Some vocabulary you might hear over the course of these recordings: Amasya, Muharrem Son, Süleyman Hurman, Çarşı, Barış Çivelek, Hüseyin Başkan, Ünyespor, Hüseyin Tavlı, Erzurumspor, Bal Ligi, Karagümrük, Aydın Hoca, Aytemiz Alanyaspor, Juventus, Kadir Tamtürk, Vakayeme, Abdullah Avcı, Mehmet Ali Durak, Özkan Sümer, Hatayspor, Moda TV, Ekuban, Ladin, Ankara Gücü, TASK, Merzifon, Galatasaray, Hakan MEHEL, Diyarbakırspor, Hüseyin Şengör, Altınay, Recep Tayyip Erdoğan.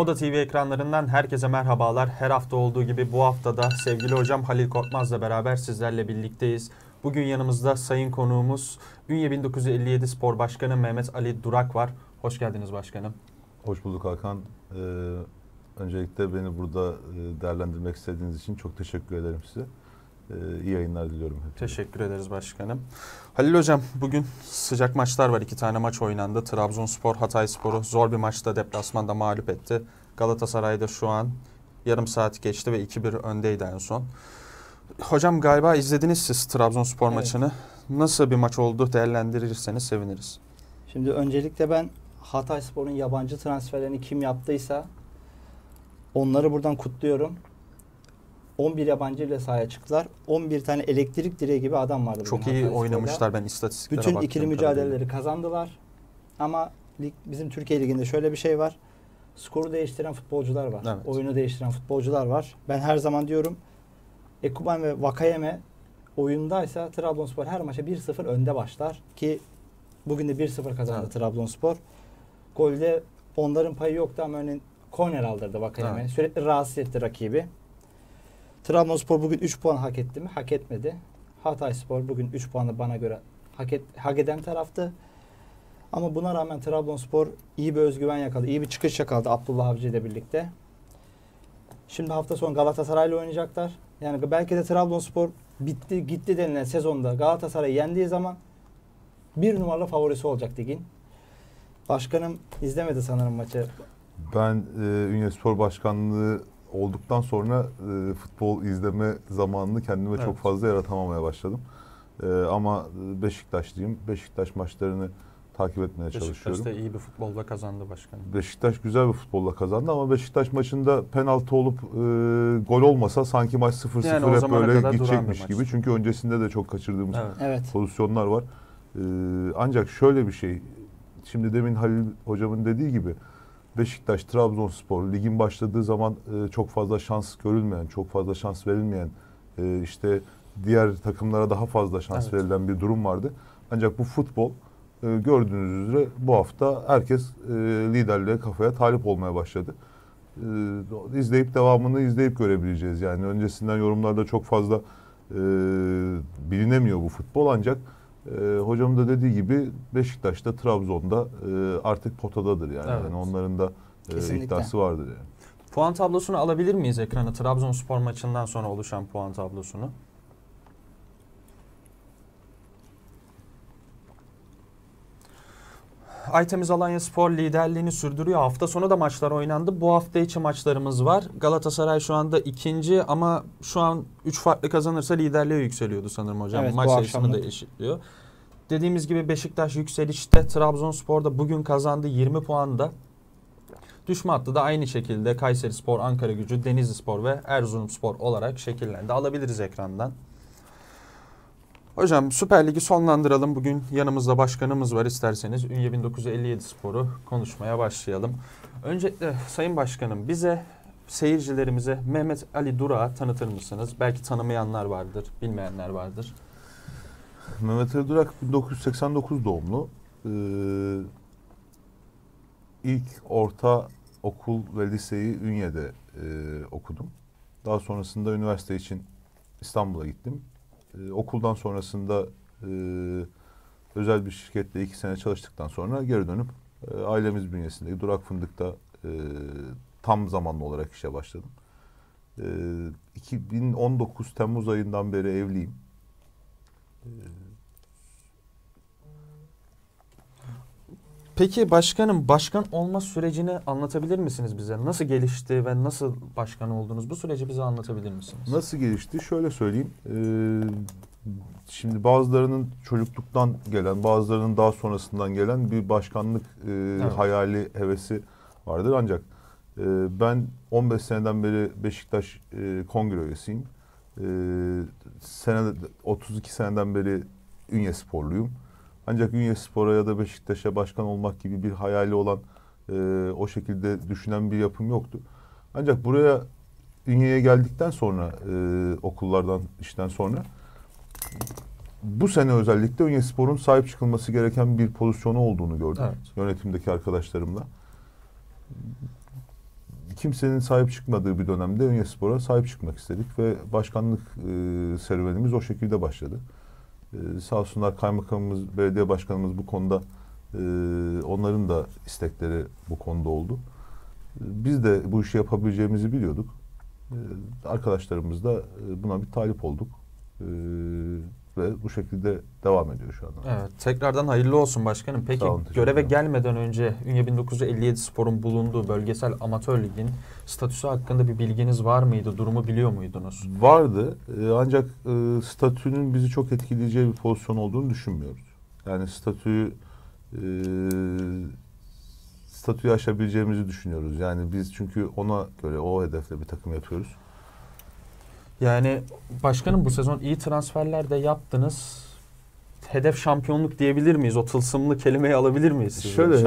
Moda TV ekranlarından herkese merhabalar. Her hafta olduğu gibi bu hafta da sevgili hocam Halil Korkmaz'la beraber sizlerle birlikteyiz. Bugün yanımızda sayın konuğumuz Ünye 1957 Spor Başkanı Mehmet Ali Durak var. Hoş geldiniz başkanım. Hoş bulduk Hakan. Öncelikle beni burada değerlendirmek istediğiniz için çok teşekkür ederim size. İyi yayınlar diliyorum hepinize. Teşekkür ederiz başkanım. Halil hocam, bugün sıcak maçlar var. 2 tane maç oynandı. Trabzonspor Hatayspor'u zor bir maçta deplasmanda mağlup etti. Galatasaray'da şu an yarım saat geçti ve 2-1 öndeydi en son. Hocam galiba izlediniz siz Trabzonspor maçını. Nasıl bir maç oldu, değerlendirirseniz seviniriz. Şimdi öncelikle ben Hatayspor'un yabancı transferlerini kim yaptıysa onları buradan kutluyorum. 11 yabancı ile sahaya çıktılar. 11 tane elektrik direği gibi adam vardı. Çok iyi oynamışlar, ben istatistiklere baktım. Bütün ikili mücadeleleri kazandılar. Ama bizim Türkiye Ligi'nde şöyle bir şey var. Skoru değiştiren futbolcular var. Evet. Oyunu değiştiren futbolcular var. Ben her zaman diyorum, Ekuban ve Vakayeme oyundaysa Trabzonspor her maça 1-0 önde başlar. Ki bugün de 1-0 kazandı, evet. Trabzonspor. Golde onların payı yoktu ama örneğin korner aldırdı Vakayeme. Evet. Sürekli rahatsız etti rakibi. Trabzonspor bugün 3 puan hak etti mi? Hak etmedi. Hatayspor bugün 3 puanı bana göre hak eden taraftı. Ama buna rağmen Trabzonspor iyi bir özgüven yakaladı. İyi bir çıkış yakaladı Abdullah Avcı ile birlikte. Şimdi hafta sonu Galatasaray'la oynayacaklar. Yani belki de Trabzonspor bitti gitti denilen sezonda Galatasaray'ı yendiği zaman 1 numaralı favorisi olacak ligin. Başkanım izlemedi sanırım maçı. Ben Ünyespor Başkanlığı olduktan sonra futbol izleme zamanını kendime, evet, çok fazla yaratamamaya başladım. Ama Beşiktaşlıyım. Beşiktaş maçlarını takip etmeye çalışıyorum. Beşiktaş da iyi bir futbolla kazandı başkanım. Beşiktaş güzel bir futbolla kazandı ama Beşiktaş maçında penaltı olup gol olmasa sanki maç 0-0 yani hep böyle gidecekmiş gibi. Çünkü öncesinde de çok kaçırdığımız, evet, pozisyonlar var. Ancak şöyle bir şey. Şimdi demin Halil hocamın dediği gibi Beşiktaş, Trabzonspor ligin başladığı zaman çok fazla şans görülmeyen, çok fazla şans verilmeyen, işte diğer takımlara daha fazla şans, evet, verilen bir durum vardı. Ancak bu futbol gördüğünüz üzere bu hafta herkes liderliğe, kafaya talip olmaya başladı. İzleyip devamını izleyip görebileceğiz. Yani öncesinden yorumlarda çok fazla bilinemiyor bu futbol ancak hocam da dediği gibi Beşiktaş'ta, Trabzon'da artık potadadır yani. Evet. Yani onların da iddiası vardır yani. Puan tablosunu alabilir miyiz ekrana? Trabzonspor maçından sonra oluşan puan tablosunu. Aytemiz Alanyaspor liderliğini sürdürüyor. Hafta sonu da maçlar oynandı. Bu hafta içi maçlarımız var. Galatasaray şu anda 2. ama şu an 3 farklı kazanırsa liderliğe yükseliyordu sanırım hocam. Evet, maç sayısını da eşitliyor. Dediğimiz gibi Beşiktaş yükselişte, Trabzonspor da bugün kazandı 20 puanda. Düşme hattı da aynı şekilde Kayserispor, Ankara Gücü, Denizlispor ve Erzurumspor olarak şekillendi. Alabiliriz ekrandan. Hocam Süper Lig'i sonlandıralım. Bugün yanımızda başkanımız var. İsterseniz Ünye 1957 Spor'u konuşmaya başlayalım. Öncelikle sayın başkanım, bize, seyircilerimize Mehmet Ali Durak'ı tanıtır mısınız? Belki tanımayanlar vardır, bilmeyenler vardır. Mehmet Ali Durak 1989 doğumlu. İlk orta okul ve liseyi Ünye'de okudum. Daha sonrasında üniversite için İstanbul'a gittim. Okuldan sonrasında özel bir şirkette 2 sene çalıştıktan sonra geri dönüp ailemiz bünyesindeki Durak Fındık'ta tam zamanlı olarak işe başladım. 2019 Temmuz ayından beri evliyim. Peki başkanım, başkan olma sürecini anlatabilir misiniz bize? Nasıl gelişti ve nasıl başkan oldunuz? Bu süreci bize anlatabilir misiniz? Nasıl gelişti? Şöyle söyleyeyim. Şimdi bazılarının çocukluktan gelen, bazılarının daha sonrasından gelen bir başkanlık evet, hayali, hevesi vardır. Ancak ben 15 seneden beri Beşiktaş kongre üyesiyim. 32 seneden beri Ünyesporluyum. Ancak Ünyespor'a ya da Beşiktaş'a başkan olmak gibi bir hayali olan, o şekilde düşünen bir yapım yoktu. Ancak buraya, Ünye'ye geldikten sonra, okullardan, işten sonra bu sene özellikle Ünyespor'un sahip çıkılması gereken bir pozisyonu olduğunu gördüm. Evet. Yönetimdeki arkadaşlarımla. kimsenin sahip çıkmadığı bir dönemde Ünyespor'a sahip çıkmak istedik ve başkanlık serüvenimiz o şekilde başladı. Sağ olsunlar kaymakamımız, belediye başkanımız bu konuda onların da istekleri bu konuda oldu. Biz de bu işi yapabileceğimizi biliyorduk. Arkadaşlarımız da buna bir talip olduk. Ve bu şekilde devam ediyor şu anda. Evet, tekrardan hayırlı olsun başkanım. Peki olun, göreve gelmeden önce Ünye 1957 Spor'un bulunduğu bölgesel amatör ligin statüsü hakkında bir bilginiz var mıydı? Durumu biliyor muydunuz? Vardı. Ancak statünün bizi çok etkileyeceği bir pozisyon olduğunu düşünmüyoruz. Yani statüyü aşabileceğimizi düşünüyoruz. Yani biz çünkü ona göre o hedefle bir takım yapıyoruz. Yani başkanım bu sezon iyi transferler de yaptınız. Hedef şampiyonluk diyebilir miyiz? O tılsımlı kelimeyi alabilir miyiz? Sizin? Şöyle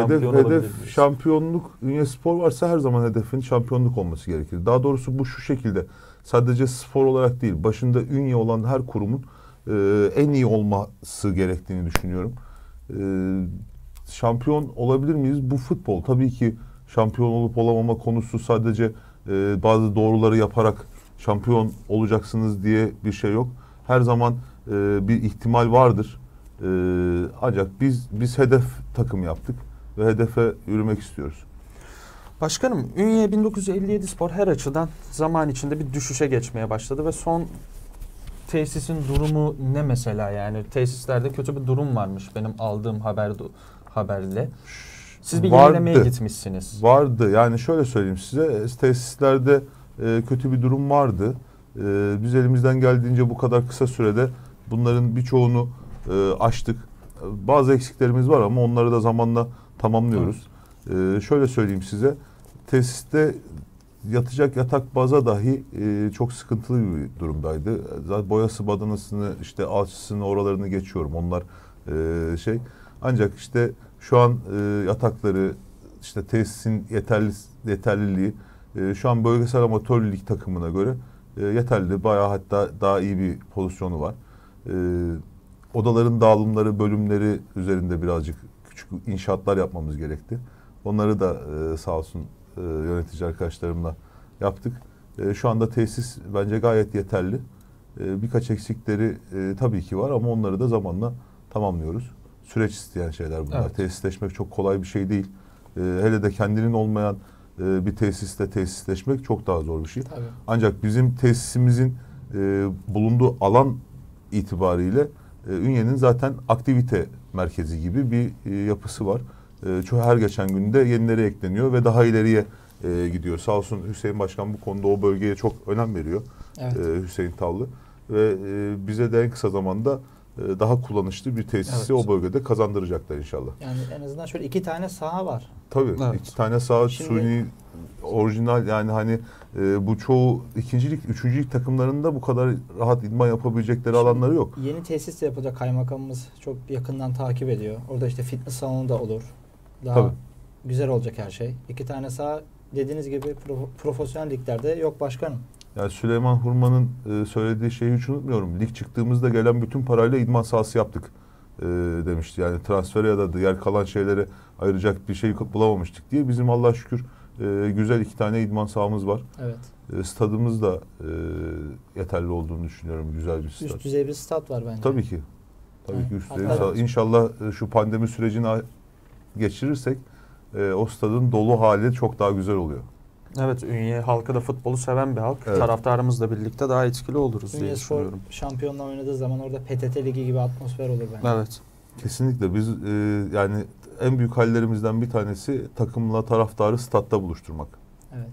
hedef şampiyonluk. Ünyespor varsa her zaman hedefin şampiyonluk olması gerekir. Daha doğrusu bu şu şekilde. Sadece spor olarak değil. Başında Ünye olan her kurumun en iyi olması gerektiğini düşünüyorum. Şampiyon olabilir miyiz? Bu futbol. Tabii ki şampiyon olup olamama konusu sadece bazı doğruları yaparak şampiyon olacaksınız diye bir şey yok. Her zaman bir ihtimal vardır. Ancak biz hedef takım yaptık ve hedefe yürümek istiyoruz. Başkanım, Ünye 1957 Spor her açıdan zaman içinde bir düşüşe geçmeye başladı ve son tesisin durumu ne mesela? Yani tesislerde kötü bir durum varmış benim aldığım haberle. Siz bir yenilemeye gitmişsiniz. Vardı. Yani şöyle söyleyeyim size, tesislerde kötü bir durum vardı. Biz elimizden geldiğince bu kadar kısa sürede bunların birçoğunu aştık. Bazı eksiklerimiz var ama onları da zamanla tamamlıyoruz. Evet. Şöyle söyleyeyim size. Tesiste yatacak yatak baza dahi çok sıkıntılı bir durumdaydı. Zaten boyası, badanasını, işte alçısını, oralarını geçiyorum. Onlar ancak işte şu an yatakları, işte tesisin yeterliliği şu an bölgesel amatör lig takımına göre yeterli. Bayağı hatta daha iyi bir pozisyonu var. Odaların dağılımları, bölümleri üzerinde birazcık küçük inşaatlar yapmamız gerekti. Onları da sağ olsun yönetici arkadaşlarımla yaptık. Şu anda tesis bence gayet yeterli. Birkaç eksikleri tabii ki var ama onları da zamanla tamamlıyoruz. Süreç isteyen şeyler bunlar. Evet. Tesisleşmek çok kolay bir şey değil. Hele de kendinin olmayan bir tesiste tesisleşmek çok daha zor bir şey. Tabii. Ancak bizim tesisimizin bulunduğu alan itibariyle Ünye'nin zaten aktivite merkezi gibi bir yapısı var. Her geçen günde yenileri ekleniyor ve daha ileriye gidiyor. Sağ olsun Hüseyin Başkan bu konuda o bölgeye çok önem veriyor. Evet. Hüseyin Tavlı. Ve bize de en kısa zamanda daha kullanışlı bir tesisi o bölgede kazandıracaklar inşallah. Yani en azından şöyle 2 tane saha var. Tabii, evet. 2 tane saha suni, orijinal, yani hani bu çoğu 2. lig, 3. lig takımlarında bu kadar rahat idman yapabilecekleri alanları yok. Yeni tesis de yapılacak, kaymakamımız çok yakından takip ediyor. Orada işte fitness salonu da olur. Daha tabii güzel olacak her şey. 2 tane saha dediğiniz gibi profesyonel liglerde yok başkanım. Yani Süleyman Hurman'ın söylediği şeyi hiç unutmuyorum. Lig çıktığımızda gelen bütün parayla idman sahası yaptık demişti. Yani transfere ya da diğer kalan şeylere ayıracak bir şey bulamamıştık diye. Bizim Allah'a şükür güzel 2 tane idman sahamız var. Evet. Stadımız da yeterli olduğunu düşünüyorum. Güzel bir stad. Üst düzey bir stad var bence. Tabii ki. Tabii ki üst düzey. Evet. İnşallah şu pandemi sürecini geçirirsek o stadın dolu hali çok daha güzel oluyor. Evet, Ünye halkı da futbolu seven bir halk. Evet. Taraftarımızla birlikte daha etkili oluruz diye düşünüyorum. Şampiyonla oynadığı zaman orada PTT Ligi gibi atmosfer olur bence. Evet. Kesinlikle. Biz yani en büyük hallerimizden bir tanesi takımla taraftarı statta buluşturmak. Evet.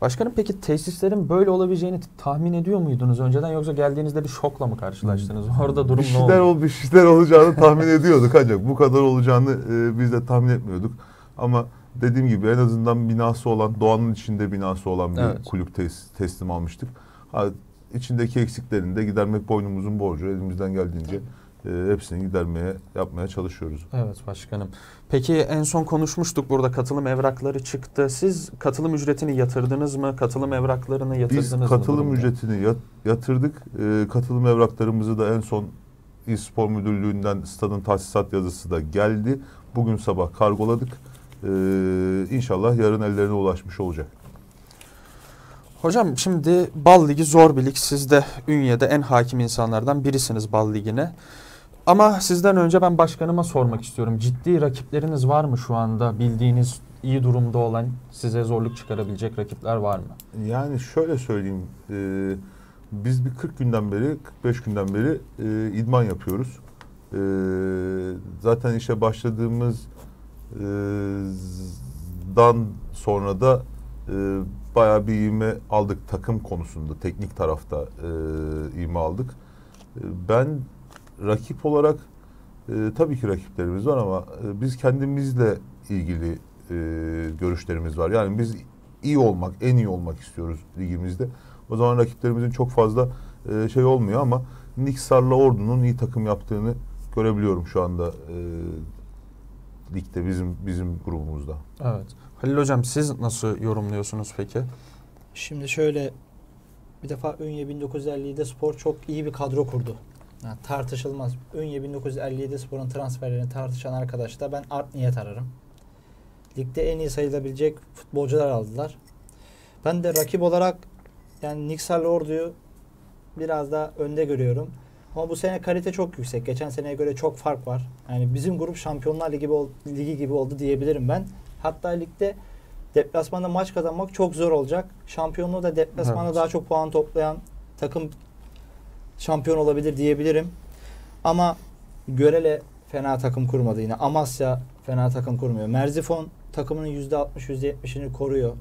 Başkanım, peki tesislerin böyle olabileceğini tahmin ediyor muydunuz önceden, yoksa geldiğinizde bir şokla mı karşılaştınız? Orada durum ne oldu? Bir şeyler olacağını tahmin ediyorduk ancak bu kadar olacağını biz de tahmin etmiyorduk. Ama dediğim gibi en azından binası olan, doğanın içinde binası olan bir kulüp teslim almıştık. İçindeki eksiklerini de gidermek boynumuzun borcu. Elimizden geldiğince hepsini yapmaya çalışıyoruz. Evet başkanım. Peki en son konuşmuştuk, burada katılım evrakları çıktı. Siz katılım ücretini yatırdınız mı? Katılım evraklarını yatırdınız mı? Biz katılım ücretini yatırdık. Katılım evraklarımızı da en son İl Spor Müdürlüğü'nden stadın tahsisat yazısı da geldi. Bugün sabah kargoladık. İnşallah yarın ellerine ulaşmış olacak. Hocam şimdi Bal Ligi zor bir lig. Siz de Ünye'de en hakim insanlardan birisiniz Bal Ligi'ne. Ama sizden önce ben başkanıma sormak istiyorum. Ciddi rakipleriniz var mı şu anda? Bildiğiniz iyi durumda olan, size zorluk çıkarabilecek rakipler var mı? Yani şöyle söyleyeyim. Biz bir 40 günden beri, 45 günden beri idman yapıyoruz. Zaten işe başladığımızdan sonra da bayağı bir ivme aldık takım konusunda. Teknik tarafta ivme aldık. Ben rakip olarak tabii ki rakiplerimiz var ama biz kendimizle ilgili görüşlerimiz var. Yani biz iyi olmak, en iyi olmak istiyoruz ligimizde. O zaman rakiplerimizin çok fazla şey olmuyor ama Niksar'la Ordu'nun iyi takım yaptığını görebiliyorum şu anda ligde bizim grubumuzda. Evet. Halil Hocam siz nasıl yorumluyorsunuz peki? Şimdi şöyle, bir defa Ünye 1957 Spor çok iyi bir kadro kurdu. Yani tartışılmaz. Ünye 1957 Spor'un transferlerini tartışan arkadaşlar ben art niyet ararım. Ligde en iyi sayılabilecek futbolcular aldılar. Ben de rakip olarak yani Niksar'la Ordu'yu biraz daha önde görüyorum. Ama bu sene kalite çok yüksek. Geçen seneye göre çok fark var. Yani bizim grup Şampiyonlar Ligi gibi oldu diyebilirim ben. Hatta ligde deplasmanda maç kazanmak çok zor olacak. Şampiyonluğu da deplasmanda evet, daha çok puan toplayan takım şampiyon olabilir diyebilirim. Ama Görele fena takım kurmadı yine. Amasya fena takım kurmuyor. Merzifon takımının %60-%70'ini koruyor.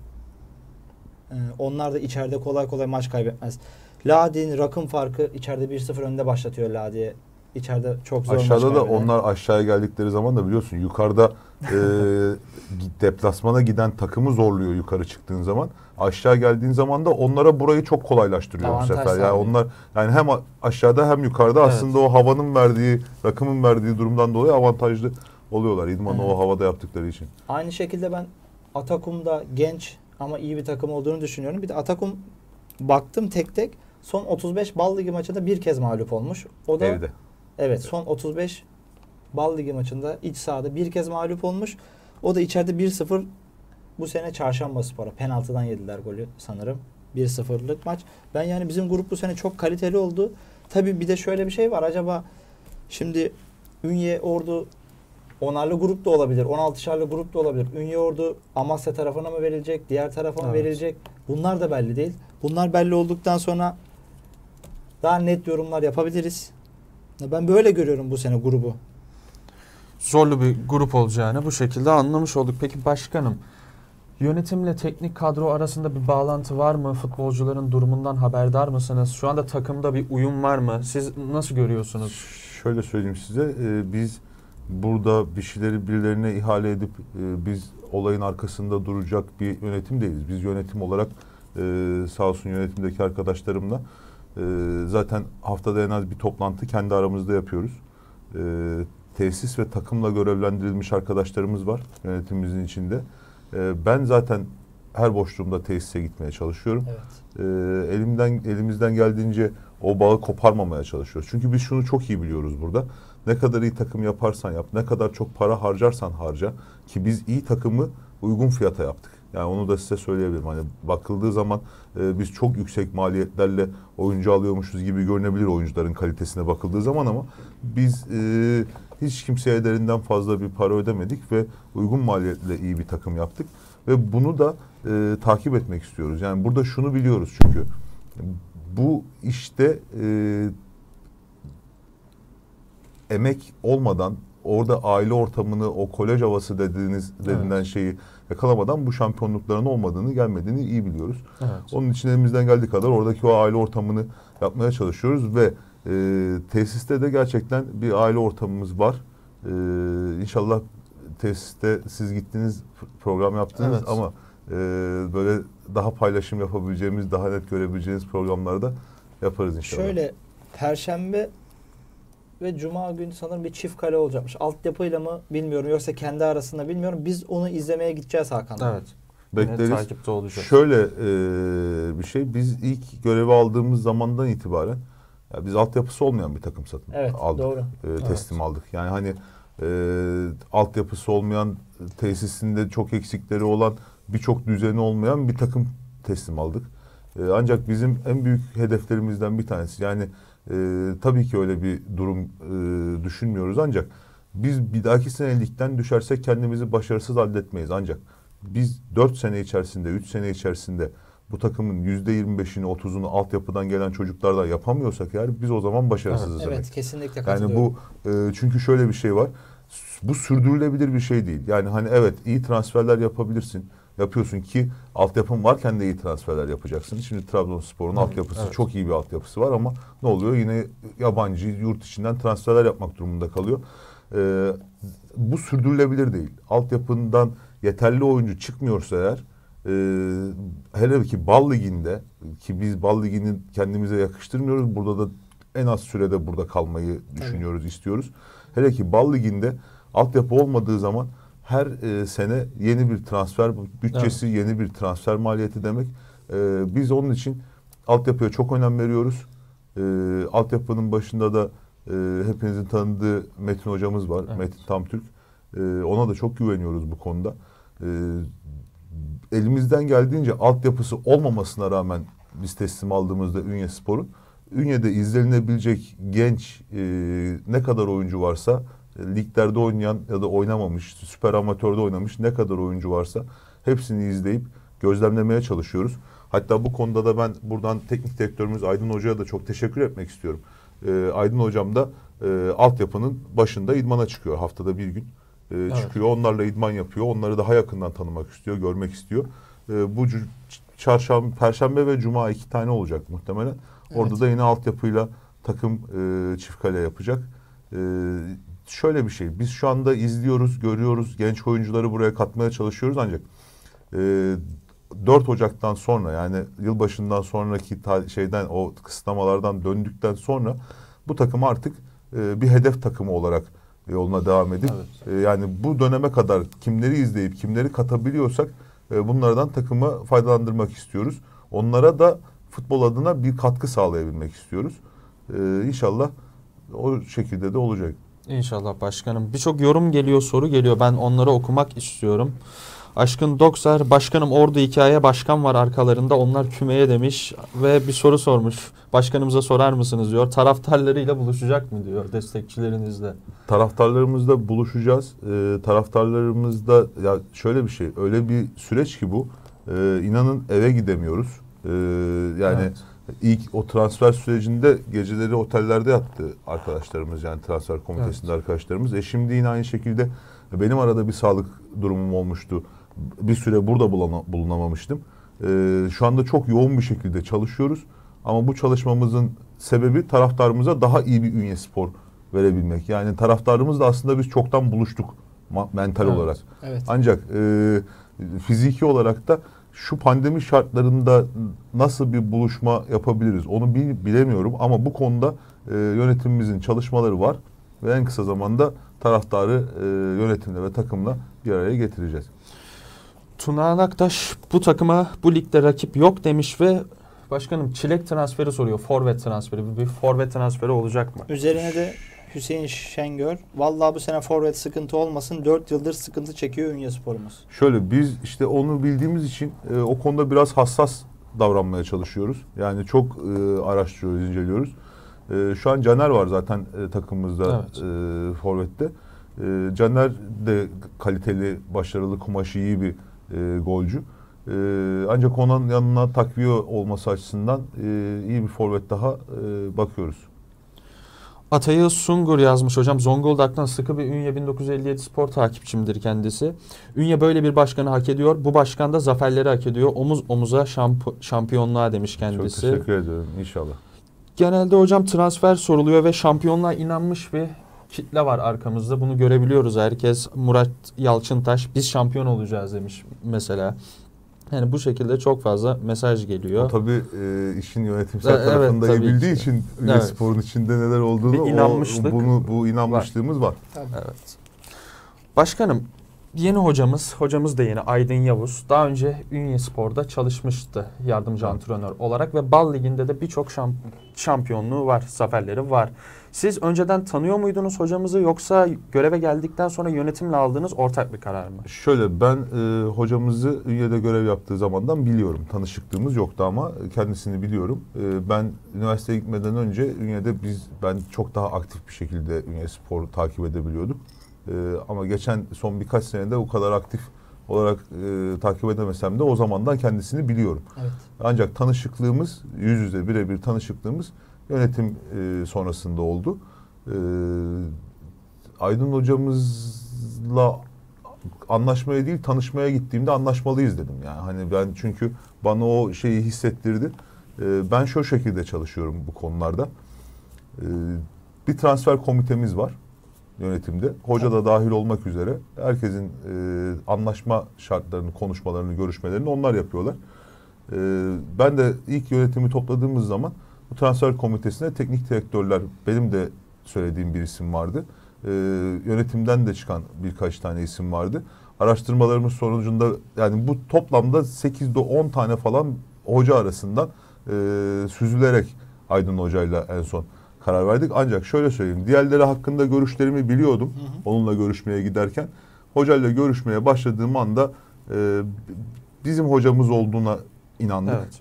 Onlar da içeride kolay kolay maç kaybetmez. Ladin rakım farkı içeride 1-0 önde başlatıyor Ladin'e. İçeride çok zor. Aşağıda da onlar aşağıya geldikleri zaman da biliyorsun yukarıda deplasmana giden takımı zorluyor yukarı çıktığın zaman. Aşağı geldiğin zaman da onlara burayı çok kolaylaştırıyor bu sefer. Yani onlar yani hem aşağıda hem yukarıda evet, aslında o havanın verdiği, rakımın verdiği durumdan dolayı avantajlı oluyorlar. İdmanı evet, o havada yaptıkları için. Aynı şekilde ben Atakum'da genç ama iyi bir takım olduğunu düşünüyorum. Bir de Atakum baktım tek tek son 35 Bal Ligi maçında bir kez mağlup olmuş. O da evde. Evet, son 35 Bal Ligi maçında iç sahada bir kez mağlup olmuş. O da içeride 1-0 bu sene Çarşambaspor'a penaltıdan yediler golü sanırım. 1-0'lık maç. Ben yani bizim grup bu sene çok kaliteli oldu. Tabii bir de şöyle bir şey var. Acaba şimdi Ünye, Ordu 10'arlı grup da olabilir. 16'şarlı grup da olabilir. Ünye, Ordu Amasya tarafına mı verilecek? Diğer tarafa mı evet, verilecek? Bunlar da belli değil. Bunlar belli olduktan sonra daha net yorumlar yapabiliriz. Ben böyle görüyorum bu sene grubu. Zorlu bir grup olacağını bu şekilde anlamış olduk. Peki başkanım, yönetimle teknik kadro arasında bir bağlantı var mı? Futbolcuların durumundan haberdar mısınız? Şu anda takımda bir uyum var mı? Siz nasıl görüyorsunuz? Şöyle söyleyeyim size. Biz burada bir şeyleri birilerine ihale edip biz olayın arkasında duracak bir yönetim değiliz. Biz yönetim olarak sağ olsun yönetimdeki arkadaşlarımla zaten haftada en az bir toplantı kendi aramızda yapıyoruz. Tesis ve takımla görevlendirilmiş arkadaşlarımız var yönetimimizin içinde. Ben zaten her boşluğumda tesise gitmeye çalışıyorum. Evet. Elimizden geldiğince o bağı koparmamaya çalışıyoruz. Çünkü biz şunu çok iyi biliyoruz burada. Ne kadar iyi takım yaparsan yap, ne kadar çok para harcarsan harca, ki biz iyi takımı uygun fiyata yaptık. Yani onu da size söyleyebilirim. Hani bakıldığı zaman biz çok yüksek maliyetlerle oyuncu alıyormuşuz gibi görünebilir oyuncuların kalitesine bakıldığı zaman ama biz hiç kimseye derinden fazla bir para ödemedik ve uygun maliyetle iyi bir takım yaptık. Ve bunu da takip etmek istiyoruz. Yani burada şunu biliyoruz çünkü bu işte emek olmadan, orada aile ortamını, o kolej havası dediğinden evet, şeyi yakalamadan bu şampiyonlukların olmadığını, gelmediğini iyi biliyoruz. Evet. Onun için elimizden geldiği kadar oradaki o aile ortamını yapmaya çalışıyoruz ve tesiste de gerçekten bir aile ortamımız var. İnşallah tesiste siz gittiniz, program yaptınız evet, ama böyle daha paylaşım yapabileceğimiz, daha net görebileceğiniz programlarda yaparız inşallah. Şöyle, Perşembe ve Cuma günü sanırım bir çift kale olacakmış. Altyapıyla mı bilmiyorum, yoksa kendi arasında bilmiyorum. Biz onu izlemeye gideceğiz Hakan'la. Evet. Bekleriz. Şöyle bir şey, biz ilk görevi aldığımız zamandan itibaren biz altyapısı olmayan bir takım satın evet, aldık. Doğru. Teslim evet, aldık. Yani hani altyapısı olmayan, tesisinde çok eksikleri olan, birçok düzeni olmayan bir takım teslim aldık. Ancak bizim en büyük hedeflerimizden bir tanesi, yani tabii ki öyle bir durum düşünmüyoruz, ancak biz bir dahaki senelikten düşersek kendimizi başarısız halletmeyiz. Ancak biz 4 sene içerisinde, 3 sene içerisinde bu takımın %25'ini, 30'unu altyapıdan gelen çocuklarla yapamıyorsak eğer, biz o zaman başarısızız demek. Evet, kesinlikle katılıyorum. Yani bu çünkü şöyle bir şey var. Bu sürdürülebilir bir şey değil. Yani hani evet, iyi transferler yapabilirsin. Yapıyorsun ki altyapın varken de iyi transferler yapacaksın. Şimdi Trabzonspor'un altyapısı, evet, çok iyi bir altyapısı var ama ne oluyor? Yine yabancı, yurt içinden transferler yapmak durumunda kalıyor. Bu sürdürülebilir değil. Altyapından yeterli oyuncu çıkmıyorsa eğer, hele ki Bal Ligi'nde, ki biz Bal Ligi'ni kendimize yakıştırmıyoruz. Burada da en az sürede burada kalmayı düşünüyoruz, evet, istiyoruz. Hele ki Bal Ligi'nde altyapı olmadığı zaman her sene yeni bir transfer bütçesi, evet, yeni bir transfer maliyeti demek. Biz onun için altyapıya çok önem veriyoruz. Altyapının başında da hepinizin tanıdığı Metin hocamız var. Evet. Metin Tamtürk. Ona da çok güveniyoruz bu konuda. Elimizden geldiğince altyapısı olmamasına rağmen biz teslim aldığımızda Ünyespor'un, Ünye'de izlenebilecek genç ne kadar oyuncu varsa, liglerde oynayan ya da oynamamış, süper amatörde oynamış ne kadar oyuncu varsa hepsini izleyip gözlemlemeye çalışıyoruz. Hatta bu konuda da ben buradan teknik direktörümüz Aydın Hoca'ya da çok teşekkür etmek istiyorum. Aydın Hocam da altyapının başında idmana çıkıyor, haftada bir gün çıkıyor, evet, onlarla idman yapıyor, onları daha yakından tanımak istiyor, görmek istiyor. Bu çarşamba, perşembe ve cuma 2 tane olacak muhtemelen. Evet. Orada da yine altyapıyla takım çift kale yapacak. Şöyle bir şey, biz şu anda izliyoruz, görüyoruz, genç oyuncuları buraya katmaya çalışıyoruz ancak 4 Ocak'tan sonra, yani yılbaşından sonraki şeyden, o kısıtlamalardan döndükten sonra bu takım artık bir hedef takımı olarak yoluna devam edip, evet, yani bu döneme kadar kimleri izleyip kimleri katabiliyorsak bunlardan takımı faydalandırmak istiyoruz. Onlara da futbol adına bir katkı sağlayabilmek istiyoruz. İnşallah o şekilde de olacak. İnşallah başkanım. Birçok yorum geliyor, soru geliyor. Ben onları okumak istiyorum. Aşkın Doksar, başkanım Ordu hikaye başkan var arkalarında, onlar kümeye demiş ve bir soru sormuş. Başkanımıza sorar mısınız diyor. Taraftarlarıyla buluşacak mı diyor, destekçilerinizle. Taraftarlarımızla buluşacağız. Taraftarlarımızda ya şöyle bir şey, öyle bir süreç ki bu. İnanın eve gidemiyoruz. Yani, evet, İlk o transfer sürecinde geceleri otellerde yattı arkadaşlarımız, yani transfer komitesinde, evet, arkadaşlarımız. Şimdi yine aynı şekilde benim arada bir sağlık durumum olmuştu. Bir süre burada bulunamamıştım. Şu anda çok yoğun bir şekilde çalışıyoruz. Ama bu çalışmamızın sebebi taraftarımıza daha iyi bir Ünyespor verebilmek. Yani taraftarımızla aslında biz çoktan buluştuk mental, evet, olarak. Evet. Ancak fiziki olarak da şu pandemi şartlarında nasıl bir buluşma yapabiliriz onu bilemiyorum ama bu konuda yönetimimizin çalışmaları var ve en kısa zamanda taraftarı yönetimle ve takımla bir araya getireceğiz. Tuna Naktaş, bu takıma bu ligde rakip yok demiş ve başkanım Çilek transferi soruyor. Forvet transferi, bir forvet transferi olacak mı? Üzerine de Hüseyin Şengör, vallahi bu sene forvet sıkıntı olmasın, 4 yıldır sıkıntı çekiyor Ünyespor'umuz. Şöyle, biz işte onu bildiğimiz için o konuda biraz hassas davranmaya çalışıyoruz. Yani çok araştırıyoruz, inceliyoruz. Şu an Caner var zaten takımımızda, evet, forvette. Caner de kaliteli, başarılı, kumaşı iyi bir golcü. Ancak onun yanına takviye olması açısından iyi bir forvet daha bakıyoruz. Atay'ı Sungur yazmış hocam. Zonguldak'tan sıkı bir Ünye 1957 Spor takipçimdir kendisi. Ünye böyle bir başkanı hak ediyor. Bu başkan da zaferleri hak ediyor. Omuz omuza şampiyonluğa demiş kendisi. Çok teşekkür ediyorum. İnşallah. Genelde hocam transfer soruluyor ve şampiyonluğa inanmış bir kitle var arkamızda. Bunu görebiliyoruz herkes. Murat Yalçıntaş, biz şampiyon olacağız demiş mesela. Yani bu şekilde çok fazla mesaj geliyor. O tabii işin yönetimsel tarafında, evet, bildiği için Ünyespor'un, evet, içinde neler olduğunu, bu inanmışlığımız var. Tabii. Evet. Başkanım, Yeni hocamız da yeni, Aydın Yavuz. Daha önce Ünyespor'da çalışmıştı yardımcı antrenör olarak ve Bal Ligi'nde de birçok şampiyonluğu var, zaferleri var. Siz önceden tanıyor muydunuz hocamızı, yoksa göreve geldikten sonra yönetimle aldığınız ortak bir karar mı? Şöyle, ben hocamızı Ünye'de görev yaptığı zamandan biliyorum. Tanışıklığımız yoktu ama kendisini biliyorum. Ben üniversiteye gitmeden önce Ünye'de ben çok daha aktif bir şekilde Ünyespor'u takip edebiliyorduk. Ama geçen son birkaç senede o kadar aktif olarak takip edemesem de o zamandan kendisini biliyorum. Evet. Ancak tanışıklığımız, yüz yüze birebir tanışıklığımız yönetim sonrasında oldu. Aydın hocamızla anlaşmaya değil, tanışmaya gittiğimde anlaşmalıyız dedim. Yani hani ben, çünkü bana o şeyi hissettirdi. Ben şu şekilde çalışıyorum bu konularda. Bir transfer komitemiz var. Yönetimde. Hoca da dahil olmak üzere herkesin anlaşma şartlarını, konuşmalarını, görüşmelerini onlar yapıyorlar. Ben de ilk yönetimi topladığımız zaman bu transfer komitesine teknik direktörler, benim de söylediğim bir isim vardı. Yönetimden de çıkan birkaç tane isim vardı. Araştırmalarımız sonucunda yani bu toplamda 8'de 10 tane falan hoca arasından süzülerek Aydın Hoca'yla en son karar verdik. Ancak şöyle söyleyeyim, diğerleri hakkında görüşlerimi biliyordum. Onunla görüşmeye giderken. Hocayla görüşmeye başladığım anda bizim hocamız olduğuna inandık. Evet.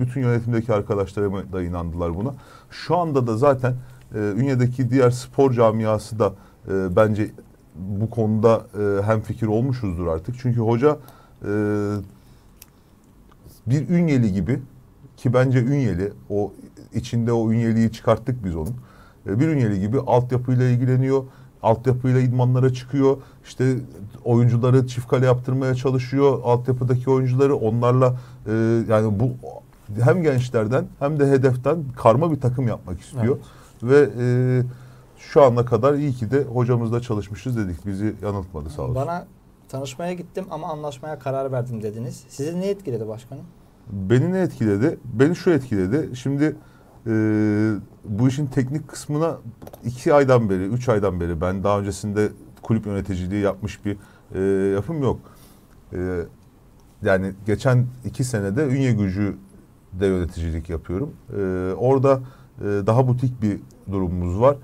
Bütün yönetimdeki arkadaşlarıma da inandılar buna. Şu anda da zaten Ünye'deki diğer spor camiası da bence bu konuda hemfikir olmuşuzdur artık. Çünkü hoca bir Ünyeli gibi, ki bence Ünyeli, o içinde o Ünyeliği çıkarttık biz onun. Bir Ünyeli gibi altyapıyla ilgileniyor. Altyapıyla idmanlara çıkıyor. İşte oyuncuları çift kale yaptırmaya çalışıyor. Altyapıdaki oyuncuları onlarla yani bu hem gençlerden hem de hedeften karma bir takım yapmak istiyor. Evet. Ve şu ana kadar iyi ki de hocamızla çalışmışız dedik. Bizi yanıltmadı sağ olsun. Bana tanışmaya gittim ama anlaşmaya karar verdim dediniz. Sizi ne etkiledi başkanım? Beni ne etkiledi? Beni şu etkiledi. Şimdi bu işin teknik kısmına 2 aydan beri, 3 aydan beri, ben daha öncesinde kulüp yöneticiliği yapmış bir yapım yok. Yani geçen 2 senede Ünye Gücü'de yöneticilik yapıyorum. Orada daha butik bir durumumuz var.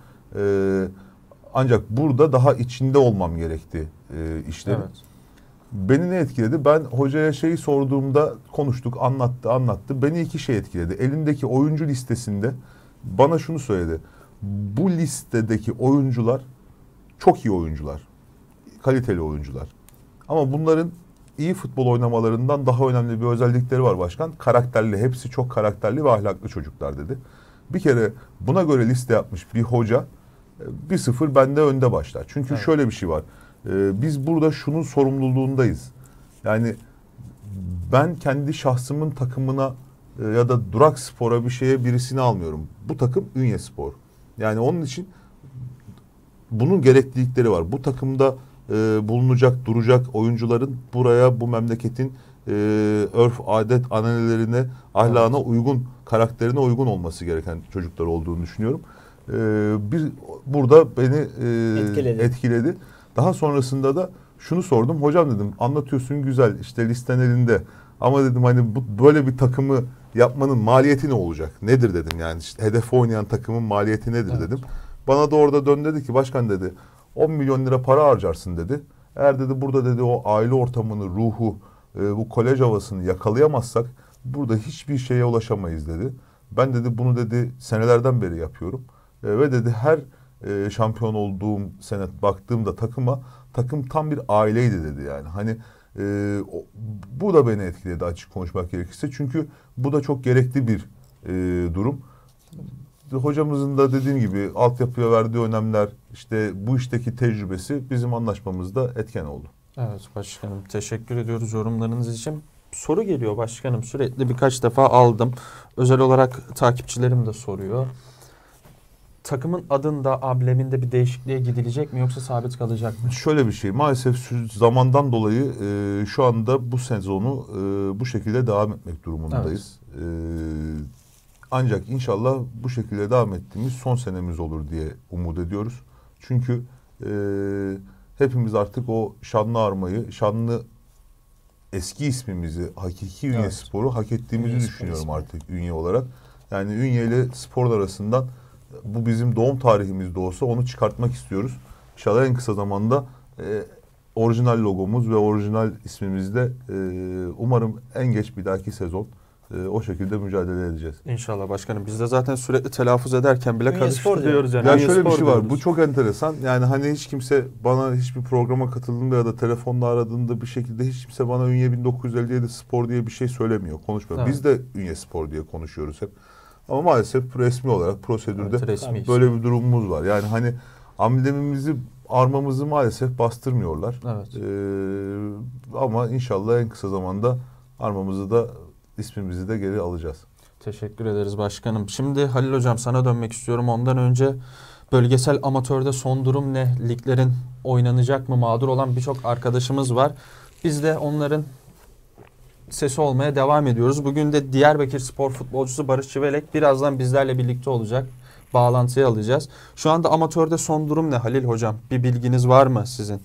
Ancak burada daha içinde olmam gerekti işlerin. Evet. Beni ne etkiledi? Ben hocaya şeyi sorduğumda konuştuk, anlattı. Beni 2 şey etkiledi. Elindeki oyuncu listesinde bana şunu söyledi. Bu listedeki oyuncular çok iyi oyuncular. Kaliteli oyuncular. Ama bunların iyi futbol oynamalarından daha önemli bir özellikleri var başkan. Karakterli, hepsi çok karakterli ve ahlaklı çocuklar dedi. Bir kere buna göre liste yapmış bir hoca 1-0 bende önde başlar. Çünkü evet, şöyle bir şey var. Biz burada şunun sorumluluğundayız. Yani ben kendi şahsımın takımına ya da Durak Spor'a bir şeye birisini almıyorum. Bu takım Ünyespor. Yani onun için bunun gereklilikleri var. Bu takımda bulunacak, duracak oyuncuların buraya, bu memleketin örf, adet, ananelerine, ahlakına uygun, karakterine uygun olması gereken çocuklar olduğunu düşünüyorum. Burada beni etkiledi. Daha sonrasında da şunu sordum. Hocam dedim, anlatıyorsun güzel, işte listen elinde. Ama dedim hani böyle bir takımı yapmanın maliyeti ne olacak? Nedir dedim, yani işte hedef oynayan takımın maliyeti nedir, evet, dedim. Bana da orada dön dedi ki, başkan dedi 10 milyon lira para harcarsın dedi. Eğer dedi burada dedi o aile ortamını, ruhu, bu kolej havasını yakalayamazsak burada hiçbir şeye ulaşamayız dedi. Ben dedi bunu dedi senelerden beri yapıyorum. Ve dedi her şampiyon olduğum sene baktığımda takıma, takım tam bir aileydi dedi yani. Hani bu da beni etkiledi açık konuşmak gerekirse. Çünkü bu da çok gerekli bir durum. Hocamızın da dediğim gibi altyapıya verdiği önemler, işte bu işteki tecrübesi bizim anlaşmamızda etken oldu. Evet başkanım, teşekkür ediyoruz yorumlarınız için. Soru geliyor başkanım, sürekli birkaç defa aldım. Özel olarak takipçilerim de soruyor. Takımın adında, ambleminde bir değişikliğe gidilecek mi, yoksa sabit kalacak mı? Şöyle bir şey, maalesef zamandan dolayı şu anda bu sezonu bu şekilde devam etmek durumundayız. Evet. Ancak inşallah bu şekilde devam ettiğimiz son senemiz olur diye umut ediyoruz. Çünkü hepimiz artık o şanlı armayı, şanlı eski ismimizi, hakiki Ünyespor'u hak ettiğimizi düşünüyorum artık Ünye olarak. Yani Ünye ile spor arasından bu bizim doğum tarihimizde olsa onu çıkartmak istiyoruz. İnşallah en kısa zamanda orijinal logomuz ve orijinal ismimizde umarım en geç bir dahaki sezon o şekilde mücadele edeceğiz. İnşallah başkanım. Biz de zaten sürekli telaffuz ederken bile Ünyespor diyoruz yani. Ya şöyle bir şey var. Bu çok enteresan. Yani hani hiç kimse bana hiçbir programa katıldığında ya da telefonla aradığında bir şekilde hiç kimse bana Ünye 1957 Spor diye bir şey söylemiyor. Konuşmuyor. Evet. Biz de Ünyespor diye konuşuyoruz hep. Ama maalesef resmi olarak prosedürde evet, resmi böyle bir durumumuz var. Yani hani amblemimizi, armamızı maalesef bastırmıyorlar. Evet. Ama inşallah en kısa zamanda armamızı da, ismimizi de geri alacağız. Teşekkür ederiz başkanım. Şimdi Halil hocam sana dönmek istiyorum. Ondan önce bölgesel amatörde son durum ne? Liglerin oynanacak mı? Mağdur olan birçok arkadaşımız var. Biz de onların sesi olmaya devam ediyoruz. Bugün de Diyarbakırspor futbolcusu Barış Çivelek birazdan bizlerle birlikte olacak. Bağlantıya alacağız. Şu anda amatörde son durum ne Halil hocam? Bir bilginiz var mı sizin?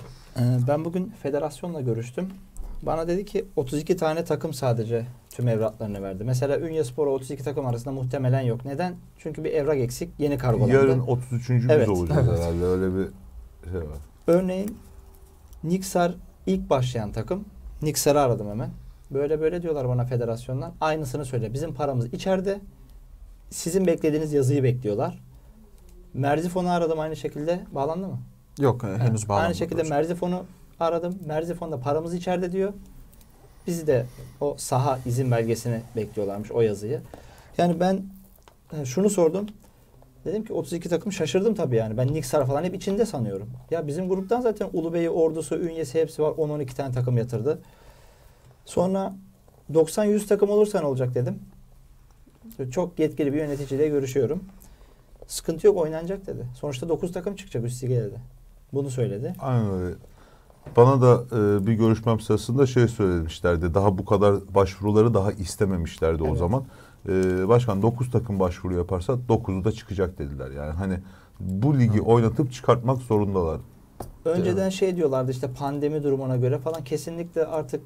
Ben bugün federasyonla görüştüm. Bana dedi ki 32 tane takım sadece tüm evraklarını verdi. Mesela Ünyespor 32 takım arasında muhtemelen yok. Neden? Çünkü bir evrak eksik. Yeni kargolandı. Yarın 33.'ümüz evet, olacak evet, herhalde. Öyle bir şey var. Örneğin Niksar ilk başlayan takım. Niksar'ı aradım hemen. Böyle böyle diyorlar bana federasyondan. Aynısını söyle. Bizim paramız içeride. Sizin beklediğiniz yazıyı bekliyorlar. Merzifon'u aradım aynı şekilde. Bağlandı mı? Yok henüz bağlanmadı. Aynı şekilde Merzifon'u aradım. Merzifon'da paramız içeride diyor. Bizi de o saha izin belgesini bekliyorlarmış, o yazıyı. Yani ben şunu sordum. Dedim ki 32 takım, şaşırdım tabii yani. Ben Niksar falan hep içinde sanıyorum. Ya bizim gruptan zaten Ulubey'i, Ordu'su, Ünyesi hepsi var. 10-12 tane takım yatırdı. Sonra 90-100 takım olursa ne olacak dedim. Çok yetkili bir yöneticiyle görüşüyorum. Sıkıntı yok, oynanacak dedi. Sonuçta 9 takım çıkacak üst lige dedi. Bunu söyledi. Aynen öyle. Bana da bir görüşmem sırasında şey söylemişlerdi. Daha bu kadar başvuruları daha istememişlerdi evet, o zaman. Başkan 9 takım başvuru yaparsa 9'u da çıkacak dediler. Yani hani bu ligi oynatıp çıkartmak zorundalar. Önceden evet, şey diyorlardı işte pandemi durumuna göre falan. Kesinlikle artık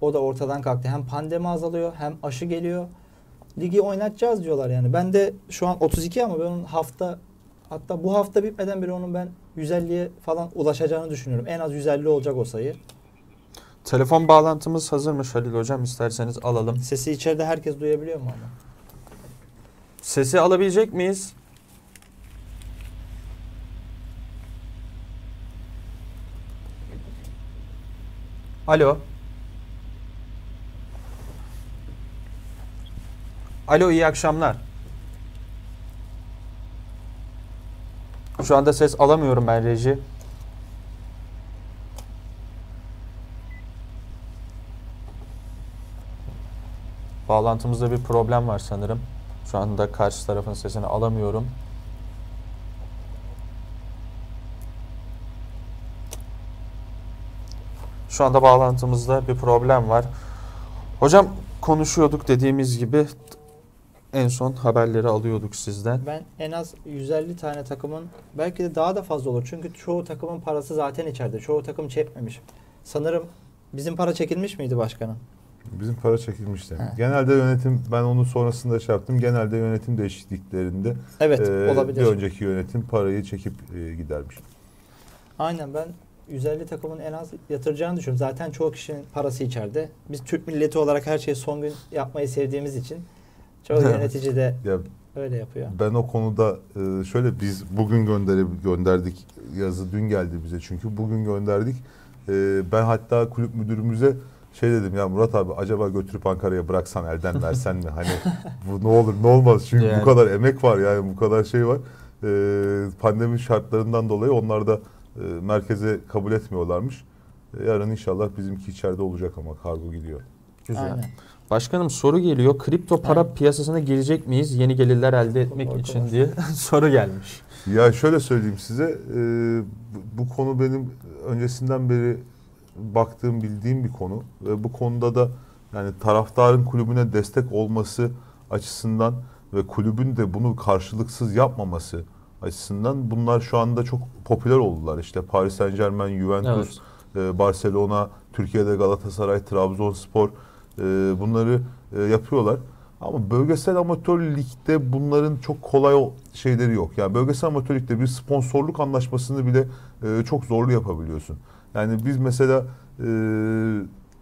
o da ortadan kalktı. Hem pandemi azalıyor hem aşı geliyor. Ligi oynatacağız diyorlar yani. Ben de şu an 32 ama ben onun hafta, hatta bu hafta bitmeden bile onun ben 150'ye falan ulaşacağını düşünüyorum. En az 150 olacak o sayı. Telefon bağlantımız hazırmış Halil hocam. İsterseniz alalım. Sesi içeride herkes duyabiliyor mu ama? Sesi alabilecek miyiz? Alo. Alo, iyi akşamlar. Şu anda ses alamıyorum ben reji. Bağlantımızda bir problem var sanırım. Şu anda karşı tarafın sesini alamıyorum. Şu anda bağlantımızda bir problem var. Hocam konuşuyorduk dediğimiz gibi. En son haberleri alıyorduk sizden. Ben en az 150 tane takımın, belki de daha da fazla olur. Çünkü çoğu takımın parası zaten içeride. Çoğu takım çekmemiş. Sanırım bizim para çekilmiş miydi başkanım? Bizim para çekilmişti. He. Genelde yönetim, ben onu sonrasında şey yaptım. Genelde yönetim değişikliklerinde evet, olabilir. Bir önceki yönetim parayı çekip gidermiş. Aynen, ben 150 takımın en az yatıracağını düşünüyorum. Zaten çoğu kişinin parası içeride. Biz Türk milleti olarak her şeyi son gün yapmayı sevdiğimiz için çoğu yönetici de ya, öyle yapıyor. Ben o konuda şöyle, biz bugün gönderdik yazı, dün geldi bize çünkü bugün gönderdik. Ben hatta kulüp müdürümüze şey dedim, ya Murat abi acaba götürüp Ankara'ya bıraksan, elden versen mi? Hani bu ne olur ne olmaz çünkü yani, bu kadar emek var yani, bu kadar şey var. Pandemi şartlarından dolayı onlar da merkeze kabul etmiyorlarmış. Yarın inşallah bizimki içeride olacak ama kargo gidiyor. Güzel. Aynen. Başkanım soru geliyor. Kripto para piyasasına girecek miyiz yeni gelirler elde etmek için diye soru gelmiş. Ya şöyle söyleyeyim size. Bu konu benim öncesinden beri baktığım, bildiğim bir konu. Ve bu konuda da yani taraftarın kulübüne destek olması açısından ve kulübün de bunu karşılıksız yapmaması açısından bunlar şu anda çok popüler oldular. İşte Paris Saint-Germain, Juventus, evet, Barcelona, Türkiye'de Galatasaray, Trabzonspor bunları yapıyorlar. Ama bölgesel amatör ligde bunların çok kolay şeyleri yok. Yani bölgesel amatör ligde bir sponsorluk anlaşmasını bile çok zorlu yapabiliyorsun. Yani biz mesela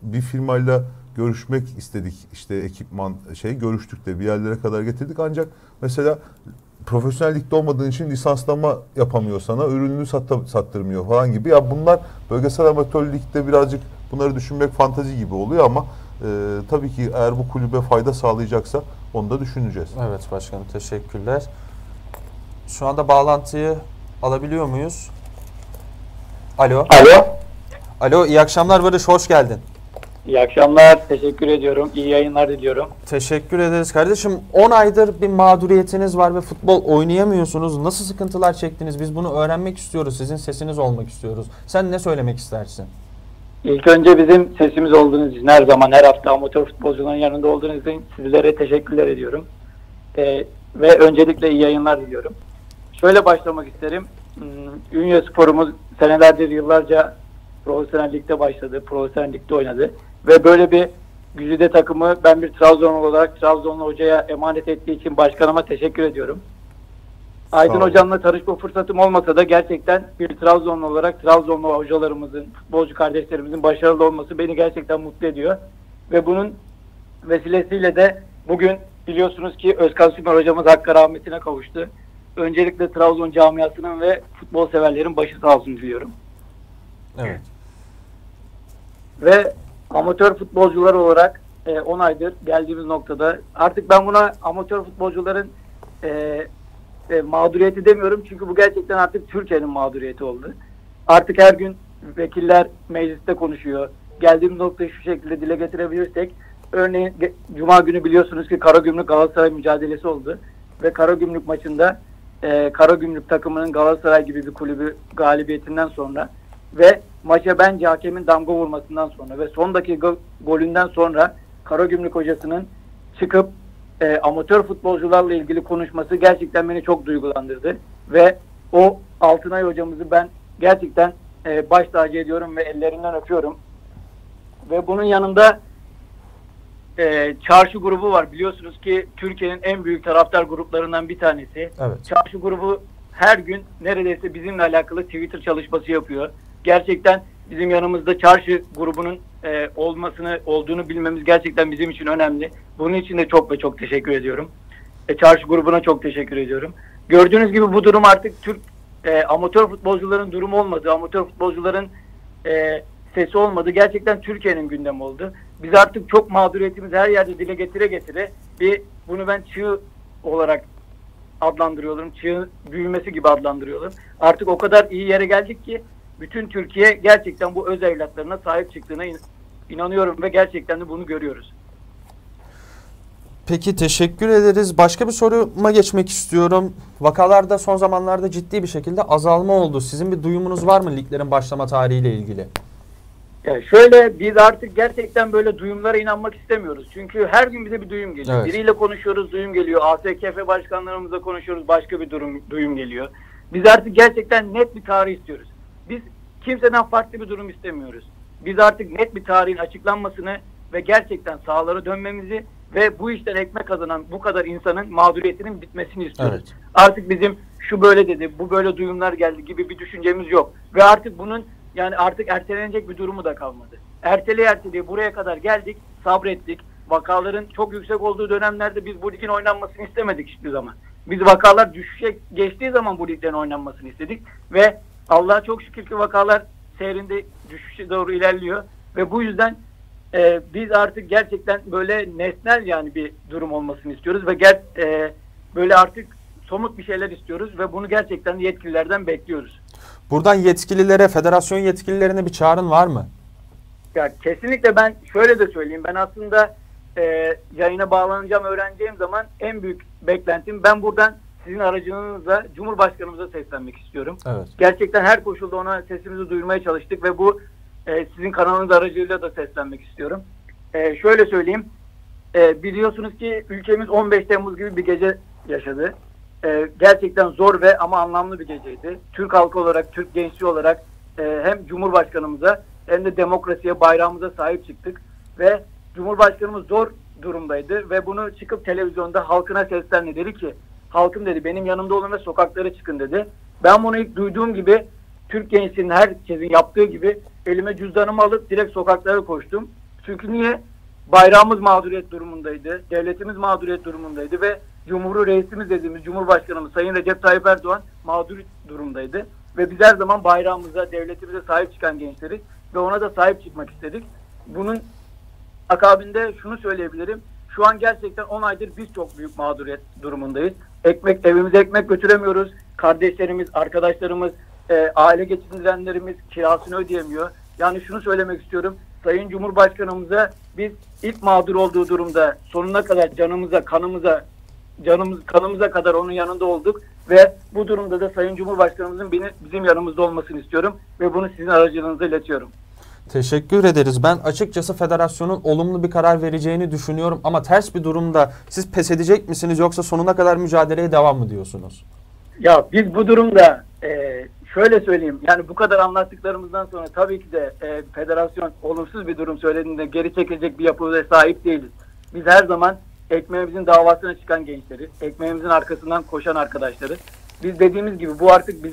bir firmayla görüşmek istedik, işte ekipman görüştük de bir yerlere kadar getirdik, ancak mesela profesyonel ligde olmadığın için lisanslama yapamıyor sana, ürününü sattırmıyor falan gibi. Ya bunlar bölgesel amatör ligde birazcık bunları düşünmek fantezi gibi oluyor ama tabii ki eğer bu kulübe fayda sağlayacaksa onu da düşüneceğiz. Evet başkanım, teşekkürler. Şu anda bağlantıyı alabiliyor muyuz? Alo. Alo. Alo, iyi akşamlar Barış, hoş geldin. İyi akşamlar, teşekkür ediyorum. İyi yayınlar diliyorum. Teşekkür ederiz kardeşim. 10 aydır bir mağduriyetiniz var ve futbol oynayamıyorsunuz. Nasıl sıkıntılar çektiniz? Biz bunu öğrenmek istiyoruz. Sizin sesiniz olmak istiyoruz. Sen ne söylemek istersin? İlk önce bizim sesimiz olduğunuz için, her zaman, her hafta amatör futbolcuların yanında olduğunuz için sizlere teşekkürler ediyorum. Ve öncelikle iyi yayınlar diliyorum. Şöyle başlamak isterim. Ünyespor'umuz senelerdir, yıllarca profesyonel ligde başladı, profesyonel ligde oynadı. Ve böyle bir güzide takımı ben bir Trabzonlu olarak Trabzonlu hocaya emanet ettiği için başkanıma teşekkür ediyorum. Aydın hocamla tanışma fırsatım olmasa da gerçekten bir Trabzonlu olarak Trabzonlu hocalarımızın, futbolcu kardeşlerimizin başarılı olması beni gerçekten mutlu ediyor. Ve bunun vesilesiyle de bugün biliyorsunuz ki Özkan Sümer hocamız Hakk'a rahmetine kavuştu. Öncelikle Trabzon camiasının ve futbol severlerin başı sağ olsun diliyorum. Evet. Ve amatör futbolcular olarak 10 aydır geldiğimiz noktada, artık ben buna amatör futbolcuların mağduriyeti demiyorum. Çünkü bu gerçekten artık Türkiye'nin mağduriyeti oldu. Artık her gün vekiller mecliste konuşuyor. Geldiğimiz noktayı şu şekilde dile getirebilirsek, örneğin Cuma günü biliyorsunuz ki Karagümrük Galatasaray mücadelesi oldu. Ve Karagümrük maçında Karagümrük takımının Galatasaray gibi bir kulübü galibiyetinden sonra ve maça bence hakemin damga vurmasından sonra ve son dakika golünden sonra Karagümrük hocasının çıkıp amatör futbolcularla ilgili konuşması gerçekten beni çok duygulandırdı. Ve o Altınay hocamızı ben gerçekten baş tacı ediyorum ve ellerinden öpüyorum. Ve bunun yanında Çarşı grubu var. Biliyorsunuz ki Türkiye'nin en büyük taraftar gruplarından bir tanesi. Evet. Çarşı grubu her gün neredeyse bizimle alakalı Twitter çalışması yapıyor. Gerçekten bizim yanımızda Çarşı grubunun olduğunu bilmemiz gerçekten bizim için önemli. Bunun için de çok ve çok teşekkür ediyorum. Çarşı grubuna çok teşekkür ediyorum. Gördüğünüz gibi bu durum artık Türk amatör futbolcuların durumu olmadı. Amatör futbolcuların sesi olmadı. Gerçekten Türkiye'nin gündemi oldu. Biz artık çok mağduriyetimizi her yerde dile getire bunu ben çığ olarak adlandırıyorum. Çığ büyümesi gibi adlandırıyorum. Artık o kadar iyi yere geldik ki bütün Türkiye gerçekten bu öz evlatlarına sahip çıktığına inanıyorum ve gerçekten de bunu görüyoruz. Peki, teşekkür ederiz. Başka bir soruma geçmek istiyorum. Vakalarda son zamanlarda ciddi bir şekilde azalma oldu. Sizin bir duyumunuz var mı liglerin başlama tarihiyle ilgili? Yani şöyle, biz artık gerçekten böyle duyumlara inanmak istemiyoruz. Çünkü her gün bize bir duyum geliyor. Evet. Biriyle konuşuyoruz, duyum geliyor. ASKF başkanlarımızla konuşuyoruz, başka bir duyum geliyor. Biz artık gerçekten net bir tarih istiyoruz. Biz kimseden farklı bir durum istemiyoruz. Biz artık net bir tarihin açıklanmasını ve gerçekten sahalara dönmemizi ve bu işten ekmek kazanan bu kadar insanın mağduriyetinin bitmesini istiyoruz. Evet. Artık bizim şu böyle dedi, bu böyle duyumlar geldi gibi bir düşüncemiz yok. Ve artık bunun artık ertelenecek bir durumu da kalmadı. Erteleye buraya kadar geldik, sabrettik. Vakaların çok yüksek olduğu dönemlerde biz bu ligin oynanmasını istemedik hiçbir zaman. Biz vakalar düşüşe geçtiği zaman bu ligden oynanmasını istedik ve Allah'a çok şükür ki vakalar seyrinde düşüşe doğru ilerliyor ve bu yüzden biz artık gerçekten böyle nesnel bir durum olmasını istiyoruz ve böyle artık somut bir şeyler istiyoruz ve bunu gerçekten yetkililerden bekliyoruz. Buradan yetkililere, federasyon yetkililerine bir çağrın var mı? Ya kesinlikle, ben şöyle de söyleyeyim. Ben aslında yayına bağlanacağım, öğreneceğim zaman en büyük beklentim, ben buradan sizin aracınızla Cumhurbaşkanımıza seslenmek istiyorum. Evet. Gerçekten her koşulda ona sesimizi duyurmaya çalıştık ve bu sizin kanalınız aracılığıyla da seslenmek istiyorum. Şöyle söyleyeyim. Biliyorsunuz ki ülkemiz 15 Temmuz gibi bir gece yaşadı. gerçekten zor ve ama anlamlı bir geceydi. Türk halkı olarak, Türk gençliği olarak hem Cumhurbaşkanımıza hem de demokrasiye, bayrağımıza sahip çıktık ve Cumhurbaşkanımız zor durumdaydı ve bunu çıkıp televizyonda halkına seslendi. Dedi ki, halkım dedi, benim yanımda olun ve sokaklara çıkın dedi. Ben bunu ilk duyduğum gibi Türk gençliğinin, herkesin yaptığı gibi elime cüzdanımı alıp direkt sokaklara koştum. Çünkü niye? Bayrağımız mağduriyet durumundaydı, devletimiz mağduriyet durumundaydı ve Cumhur'u reisimiz dediğimiz Cumhurbaşkanımız Sayın Recep Tayyip Erdoğan mağdur durumdaydı. Ve biz her zaman bayrağımıza, devletimize sahip çıkan gençleriz ve ona da sahip çıkmak istedik. Bunun akabinde şunu söyleyebilirim. Şu an gerçekten 10 aydır biz çok büyük mağduriyet durumundayız. Evimize ekmek götüremiyoruz. Kardeşlerimiz, arkadaşlarımız, aile geçindirenlerimiz kirasını ödeyemiyor. Yani şunu söylemek istiyorum. Sayın Cumhurbaşkanımıza biz ilk mağdur olduğu durumda sonuna kadar canımıza kadar onun yanında olduk ve bu durumda da Sayın Cumhurbaşkanımızın bizim yanımızda olmasını istiyorum ve bunu sizin aracılığınıza iletiyorum. Teşekkür ederiz. Ben açıkçası federasyonun olumlu bir karar vereceğini düşünüyorum ama ters bir durumda siz pes edecek misiniz yoksa sonuna kadar mücadeleye devam mı diyorsunuz? Ya biz bu durumda şöyle söyleyeyim, yani bu kadar anlattıklarımızdan sonra tabii ki de federasyon olumsuz bir durum söylediğinde geri çekilecek bir yapıya sahip değiliz. Biz her zaman ekmeğimizin davasına çıkan gençleri, ekmeğimizin arkasından koşan arkadaşları. Biz dediğimiz gibi bu artık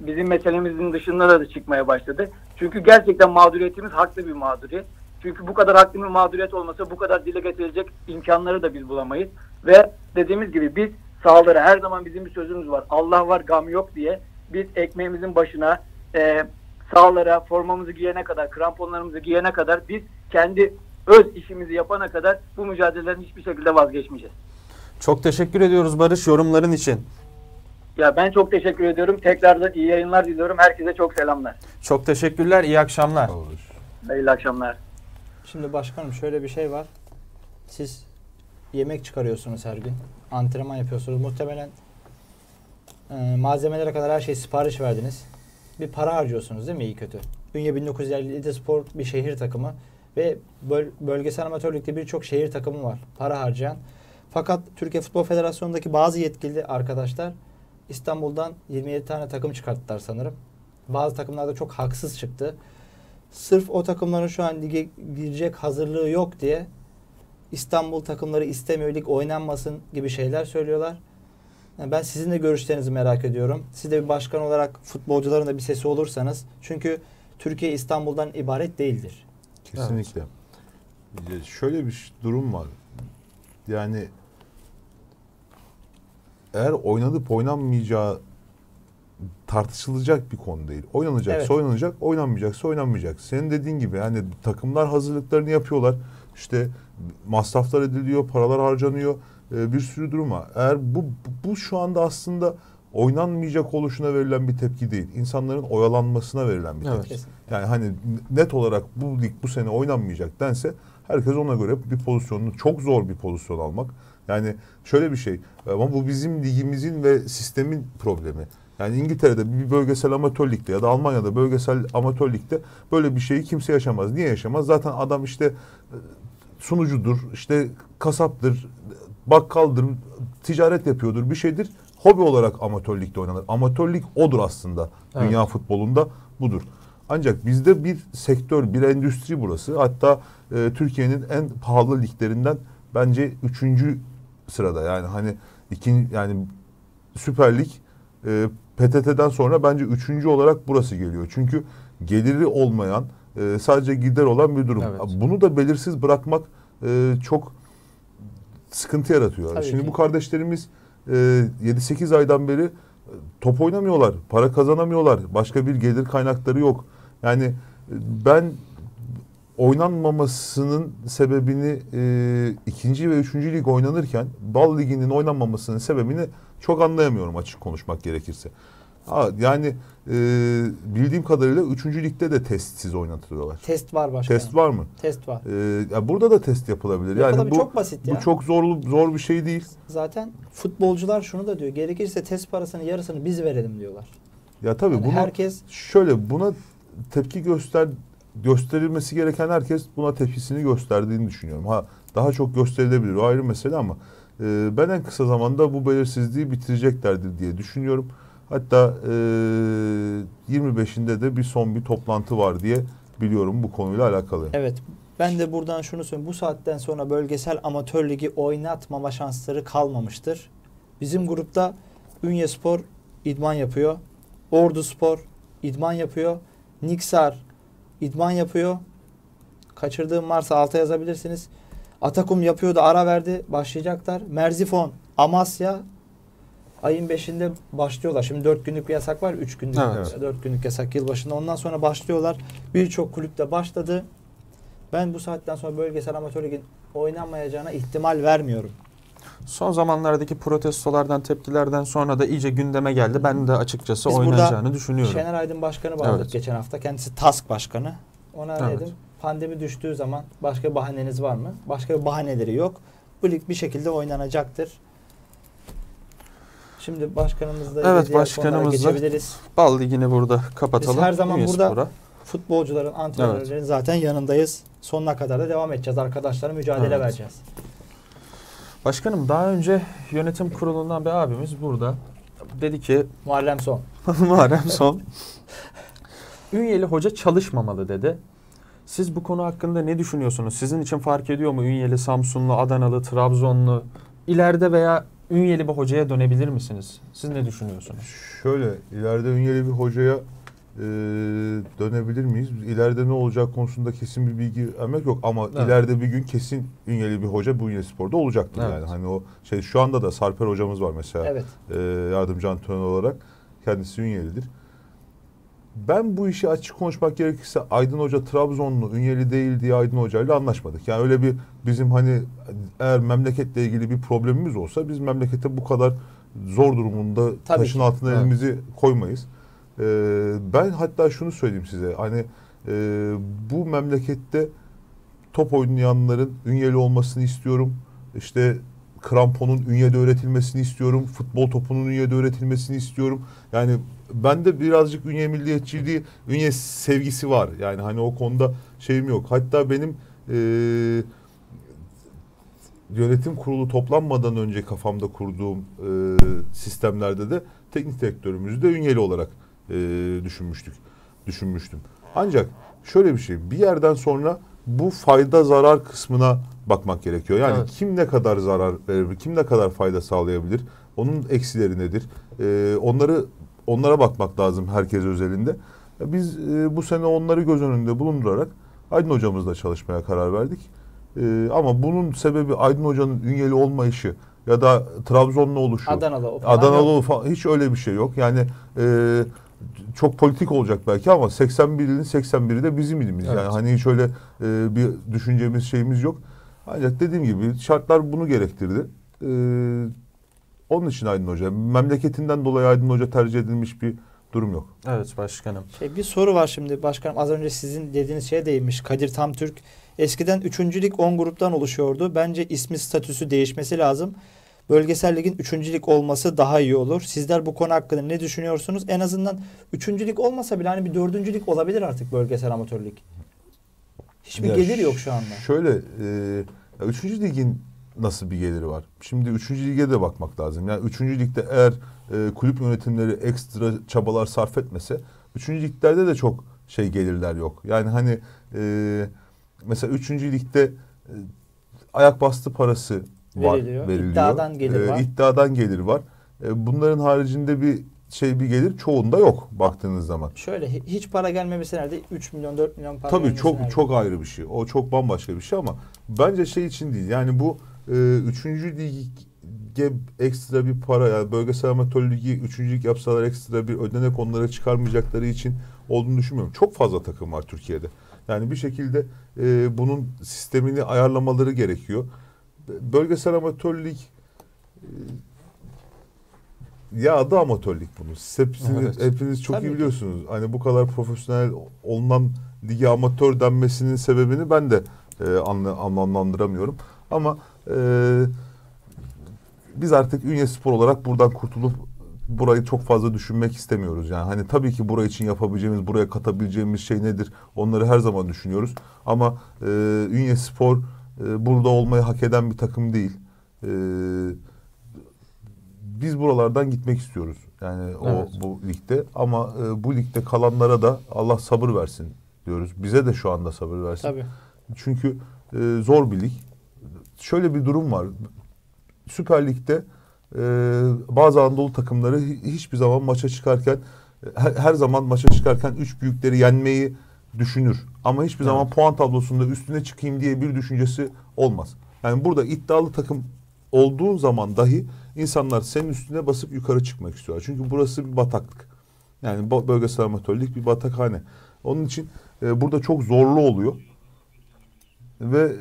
bizim meselemizin dışında da çıkmaya başladı. Çünkü gerçekten mağduriyetimiz haklı bir mağduriyet. Çünkü bu kadar haklı bir mağduriyet olmasa bu kadar dile getirecek imkanları da biz bulamayız. Ve dediğimiz gibi biz sahalara her zaman bizim bir sözümüz var. Allah var, gam yok diye biz ekmeğimizin başına, sahalara formamızı giyene kadar, kramponlarımızı giyene kadar, biz kendi öz işimizi yapana kadar bu mücadelelerin hiçbir şekilde vazgeçmeyeceğiz. Çok teşekkür ediyoruz Barış, yorumların için. Ya ben çok teşekkür ediyorum. Tekrardan iyi yayınlar diliyorum. Herkese çok selamlar. Çok teşekkürler. İyi akşamlar. Olur. İyi akşamlar. Şimdi başkanım şöyle bir şey var. Siz yemek çıkarıyorsunuz her gün. Antrenman yapıyorsunuz. Muhtemelen malzemelere kadar her şeyi sipariş verdiniz. Bir para harcıyorsunuz değil mi iyi kötü? Ünye 1957 Spor bir şehir takımı. Ve bölgesel amatörlükte birçok şehir takımı var para harcayan. Fakat Türkiye Futbol Federasyonu'ndaki bazı yetkili arkadaşlar İstanbul'dan 27 tane takım çıkarttılar sanırım. Bazı takımlarda çok haksız çıktı. Sırf o takımların şu an lige girecek hazırlığı yok diye İstanbul takımları istemiyor, lig oynanmasın gibi şeyler söylüyorlar. Yani ben sizin de görüşlerinizi merak ediyorum. Siz de bir başkan olarak futbolcuların da bir sesi olursanız. Çünkü Türkiye İstanbul'dan ibaret değildir. Kesinlikle. Evet. Şöyle bir durum var. Yani eğer oynanıp oynanmayacağı tartışılacak bir konu değil. Oynanacaksa evet, oynanacak, oynanmayacaksa oynanmayacak. Senin dediğin gibi yani takımlar hazırlıklarını yapıyorlar. İşte masraflar ediliyor, paralar harcanıyor. Bir sürü durum var. Eğer bu şu anda aslında oynanmayacak oluşuna verilen bir tepki değil. İnsanların oyalanmasına verilen bir tepki. Evet, kesinlikle. Yani hani net olarak bu lig bu sene oynanmayacak dense herkes ona göre bir pozisyonunu, çok zor bir pozisyon almak. Yani şöyle bir şey ama bu bizim ligimizin ve sistemin problemi. Yani İngiltere'de bir bölgesel amatör ligde ya da Almanya'da bölgesel amatör ligde böyle bir şeyi kimse yaşamaz. Niye yaşamaz? Zaten adam işte sunucudur, işte kasaptır, bakkaldır, ticaret yapıyordur, bir şeydir. Hobi olarak amatör ligde oynanır. Amatör lig odur aslında. Evet. Dünya futbolunda budur. Ancak bizde bir sektör, bir endüstri burası. Hatta Türkiye'nin en pahalı liglerinden bence 3. sırada. Yani hani yani Süper Lig PTT'den sonra bence 3. olarak burası geliyor. Çünkü geliri olmayan, sadece gider olan bir durum. Evet. Bunu da belirsiz bırakmak çok sıkıntı yaratıyor. Tabii şimdi ki bu kardeşlerimiz 7-8 aydan beri top oynamıyorlar, para kazanamıyorlar, başka bir gelir kaynakları yok. Yani ben oynanmamasının sebebini 2. ve 3. lig oynanırken Bal Ligi'nin oynanmamasının sebebini çok anlayamıyorum açık konuşmak gerekirse. Yani bildiğim kadarıyla 3. ligde de testsiz oynatılıyorlar. Test var başkanım. Test var mı? Test var. Yani burada da test yapılabilir. Yani bu çok basit ya. Bu çok zor bir şey değil. Zaten futbolcular şunu da diyor. Gerekirse test parasının yarısını biz verelim diyorlar. Ya tabii yani herkes şöyle buna tepki gösterilmesi gereken herkes buna tepkisini gösterdiğini düşünüyorum. Daha çok gösterilebilir. O ayrı mesele ama Ben en kısa zamanda bu belirsizliği bitireceklerdir diye düşünüyorum. Hatta 25'inde de son bir toplantı var diye biliyorum bu konuyla alakalı. Evet. Ben de buradan şunu söyleyeyim. Bu saatten sonra bölgesel amatör ligi oynatmama şansları kalmamıştır. Bizim grupta Ünyespor idman yapıyor. Orduspor idman yapıyor. Niksar idman yapıyor. Kaçırdığım varsa alta yazabilirsiniz. Atakum yapıyordu, ara verdi. Başlayacaklar. Merzifon, Amasya ayın 5'inde başlıyorlar. Şimdi 4 günlük bir yasak var. 3 günlük, evet. 4 günlük yasak yılbaşında. Ondan sonra başlıyorlar. Birçok kulüp de başladı. Ben bu saatten sonra bölgesel amatör ligin oynanmayacağına ihtimal vermiyorum. Son zamanlardaki protestolardan, tepkilerden sonra da iyice gündeme geldi. Ben de açıkçası biz oynanacağını düşünüyorum. Caner Aydın Başkanı bağladık, evet, geçen hafta. Kendisi TASK Başkanı. Ona, evet, dedim pandemi düştüğü zaman başka bir bahaneniz var mı? Başka bir bahaneleri yok. Bu lig bir şekilde oynanacaktır. Şimdi başkanımızla, evet, başkanımızla Bal Ligi'ni burada kapatalım. Biz her zaman Ünyespor'a, burada futbolcuların, antrenörlerin, evet, zaten yanındayız. Sonuna kadar da devam edeceğiz. Arkadaşlara mücadele, evet, vereceğiz. Başkanım, daha önce yönetim kurulundan bir abimiz burada dedi ki Muharrem Son. Muharrem Son. Ünyeli hoca çalışmamalı dedi. Siz bu konu hakkında ne düşünüyorsunuz? Sizin için fark ediyor mu Ünyeli, Samsunlu, Adanalı, Trabzonlu? İleride veya Ünyeli bir hocaya dönebilir misiniz? Siz ne düşünüyorsunuz? Şöyle, ileride Ünyeli bir hocaya dönebilir miyiz? İleride ne olacak konusunda kesin bir bilgi vermek yok ama, evet, ileride bir gün kesin Ünyeli bir hoca bu Ünyespor'da olacaktır, evet, yani. Hani o şey, şu anda da Sarper hocamız var mesela, evet, yardımcı antrenör olarak, kendisi Ünyelidir. Ben bu işi açık konuşmak gerekirse Aydın Hoca Trabzonlu, Ünyeli değil diye Aydın Hoca ile anlaşmadık. Yani öyle bir bizim hani eğer memleketle ilgili bir problemimiz olsa biz memlekete bu kadar zor durumunda, tabii, taşın ki altına, evet, elimizi koymayız. Ben hatta şunu söyleyeyim size, hani bu memlekette top oynayanların Ünyeli olmasını istiyorum. İşte kramponun Ünye'de öğretilmesini istiyorum. Futbol topunun Ünye'de öğretilmesini istiyorum. Yani bende birazcık Ünye milliyetçiliği, Ünye sevgisi var. Yani hani o konuda şeyim yok. Hatta benim yönetim kurulu toplanmadan önce kafamda kurduğum sistemlerde de teknik direktörümüzü de Ünyeli olarak düşünmüştüm. Ancak şöyle bir şey, bir yerden sonra bu fayda zarar kısmına bakmak gerekiyor. Yani, evet, kim ne kadar zarar verir, kim ne kadar fayda sağlayabilir, onun eksileri nedir? Onlara bakmak lazım herkes özelinde. Biz bu sene onları göz önünde bulundurarak Aydın hocamızla çalışmaya karar verdik. Ama bunun sebebi Aydın hocanın Ünyeli olmayışı ya da Trabzonlu oluşu, Adanalı falan, hiç öyle bir şey yok. Yani çok politik olacak belki ama 81'in 81'i de bizim ilimiz. Evet. Yani hani hiç öyle bir düşüncemiz, şeyimiz yok. Ancak dediğim gibi şartlar bunu gerektirdi. Onun için Aydın Hoca, memleketinden dolayı Aydın Hoca tercih edilmiş bir durum yok. Evet başkanım. Bir soru var şimdi başkanım, az önce sizin dediğiniz şeye değinmiş Kadir Tamtürk. Eskiden 3. lig 10 gruptan oluşuyordu. Bence ismi, statüsü değişmesi lazım. Bölgesel ligin 3. lig olması daha iyi olur. Sizler bu konu hakkında ne düşünüyorsunuz? En azından 3. lig olmasa bile hani bir 4. lig olabilir artık bölgesel amatör lig. Hiçbir gelir yok şu anda. Şöyle, 3. ligin nasıl bir geliri var? Şimdi 3. lige de bakmak lazım. Yani 3. ligde eğer kulüp yönetimleri ekstra çabalar sarf etmese 3. liglerde de çok gelirler yok. Yani hani mesela 3. ligde ayak bastı parası veriliyor. İddiadan gelir var. İddiadan gelir var. Bunların haricinde bir gelir çoğunda yok baktığınız zaman. Şöyle hiç para gelmemesi nerede? 3 milyon 4 milyon para. Tabii çok ayrı bir şey. O çok bambaşka bir şey ama bence için değil. Yani bu 3. lige ekstra bir para, yani bölgesel amatör ligi 3. lig yapsalar ekstra bir ödenek onlara çıkarmayacakları için olduğunu düşünmüyorum. Çok fazla takım var Türkiye'de. Yani bir şekilde bunun sistemini ayarlamaları gerekiyor. Bölgesel amatör lig ya adı amatör lig bunun. Hepsini, evet, hepiniz çok iyi biliyorsunuz. Hani bu kadar profesyonel olunan lige amatör denmesinin sebebini ben de anlamlandıramıyorum. Ama biz artık Ünyespor olarak buradan kurtulup burayı çok fazla düşünmek istemiyoruz. Yani hani tabii ki buraya için yapabileceğimiz, buraya katabileceğimiz şey nedir? Onları her zaman düşünüyoruz. Ama Ünyespor burada olmayı hak eden bir takım değil. biz buralardan gitmek istiyoruz. Yani evet, bu ligde. Ama bu ligde kalanlara da Allah sabır versin diyoruz. Bize de şu anda sabır versin. Tabii. Çünkü zor bir lig. Şöyle bir durum var. Süper Lig'de bazı Anadolu takımları hiçbir zaman maça çıkarken, her zaman maça çıkarken üç büyükleri yenmeyi düşünür. Ama hiçbir evet, zaman puan tablosunda üstüne çıkayım diye bir düşüncesi olmaz. Yani burada iddialı takım olduğu zaman dahi insanlar senin üstüne basıp yukarı çıkmak istiyorlar. Çünkü burası bir bataklık. Yani bölgesel amatörlük bir batakhane. Onun için burada çok zorlu oluyor. Ve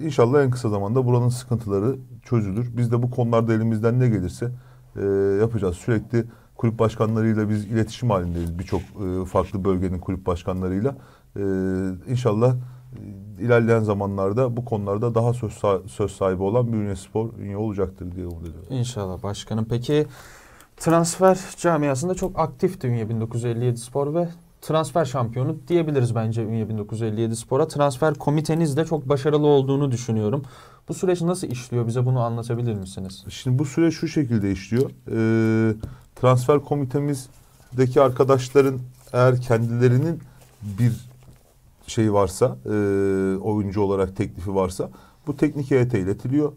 inşallah en kısa zamanda buranın sıkıntıları çözülür. Biz de bu konularda elimizden ne gelirse yapacağız. Sürekli kulüp başkanlarıyla biz iletişim halindeyiz. Birçok farklı bölgenin kulüp başkanlarıyla. İnşallah ilerleyen zamanlarda bu konularda daha söz sahibi olan bir Ünyespor olacaktır diye umut ediyorum. İnşallah başkanım. Peki transfer camiasında çok aktifti Ünye 1957 Spor ve transfer şampiyonu diyebiliriz bence Ünye 1957 Spor'a. Transfer komiteniz de çok başarılı olduğunu düşünüyorum. Bu süreç nasıl işliyor? Bize bunu anlatabilir misiniz? Şimdi bu süreç şu şekilde işliyor. Transfer komitemizdeki arkadaşların eğer kendilerinin bir şeyi varsa, oyuncu olarak teklifi varsa bu teknik heyete iletiliyor.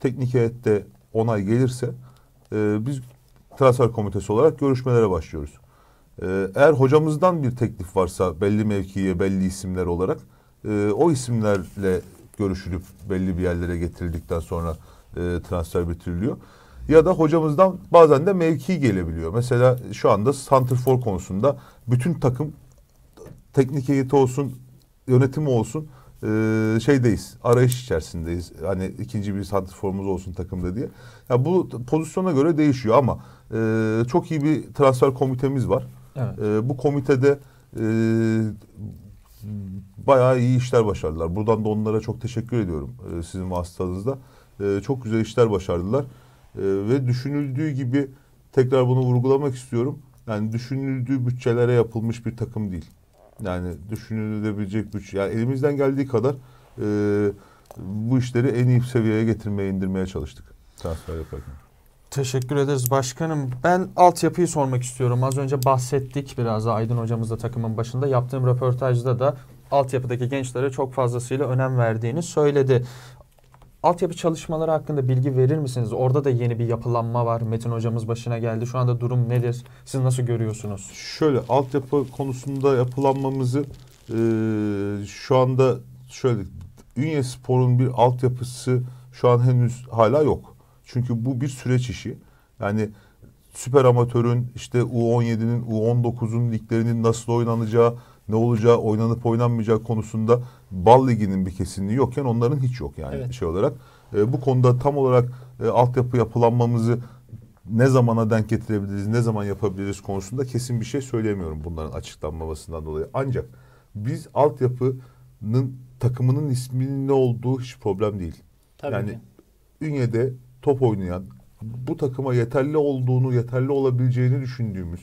Teknik heyette onay gelirse biz transfer komitesi olarak görüşmelere başlıyoruz. Eğer hocamızdan bir teklif varsa belli mevkiye, belli isimler olarak o isimlerle görüşülüp belli bir yerlere getirildikten sonra transfer bitiriliyor. Ya da hocamızdan bazen de mevki gelebiliyor. Mesela şu anda santrfor konusunda bütün takım, teknik heyeti olsun, yönetimi olsun şeydeyiz, arayış içerisindeyiz. Hani ikinci bir santrforumuz olsun takımda diye. Yani bu pozisyona göre değişiyor ama çok iyi bir transfer komitemiz var. Evet. Bu komitede bayağı iyi işler başardılar. Buradan da onlara çok teşekkür ediyorum sizin vasıtanızda. Çok güzel işler başardılar. Ve düşünüldüğü gibi, tekrar bunu vurgulamak istiyorum. Yani düşünüldüğü bütçelere yapılmış bir takım değil. Yani düşünülebilecek bütçe. Yani elimizden geldiği kadar bu işleri en iyi seviyeye getirmeye, indirmeye çalıştık. Transfer yaparken. Teşekkür ederiz başkanım. Ben altyapıyı sormak istiyorum. Az önce bahsettik biraz da Aydın hocamızla takımın başında. Yaptığım röportajda da altyapıdaki gençlere çok fazlasıyla önem verdiğini söyledi. Altyapı çalışmaları hakkında bilgi verir misiniz? Orada da yeni bir yapılanma var. Metin hocamız başına geldi. Şu anda durum nedir? Siz nasıl görüyorsunuz? Şöyle, altyapı konusunda yapılanmamızı şu anda şöyle, Ünyespor'un bir altyapısı şu an henüz hala yok. Çünkü bu bir süreç işi. Yani süper amatörün, işte U17'nin, U19'un liglerinin nasıl oynanacağı, ne olacağı, oynanıp oynanmayacağı konusunda Bal Ligi'nin bir kesinliği yokken onların hiç yok yani, evet, şey olarak. Bu konuda tam olarak altyapı yapılanmamızı ne zamana denk getirebiliriz, ne zaman yapabiliriz konusunda kesin bir şey söyleyemiyorum bunların açıklanmamasından dolayı. Ancak biz altyapının, takımının isminin ne olduğu hiç problem değil. Tabii yani ki. Ünye'de top oynayan, bu takıma yeterli olduğunu, yeterli olabileceğini düşündüğümüz,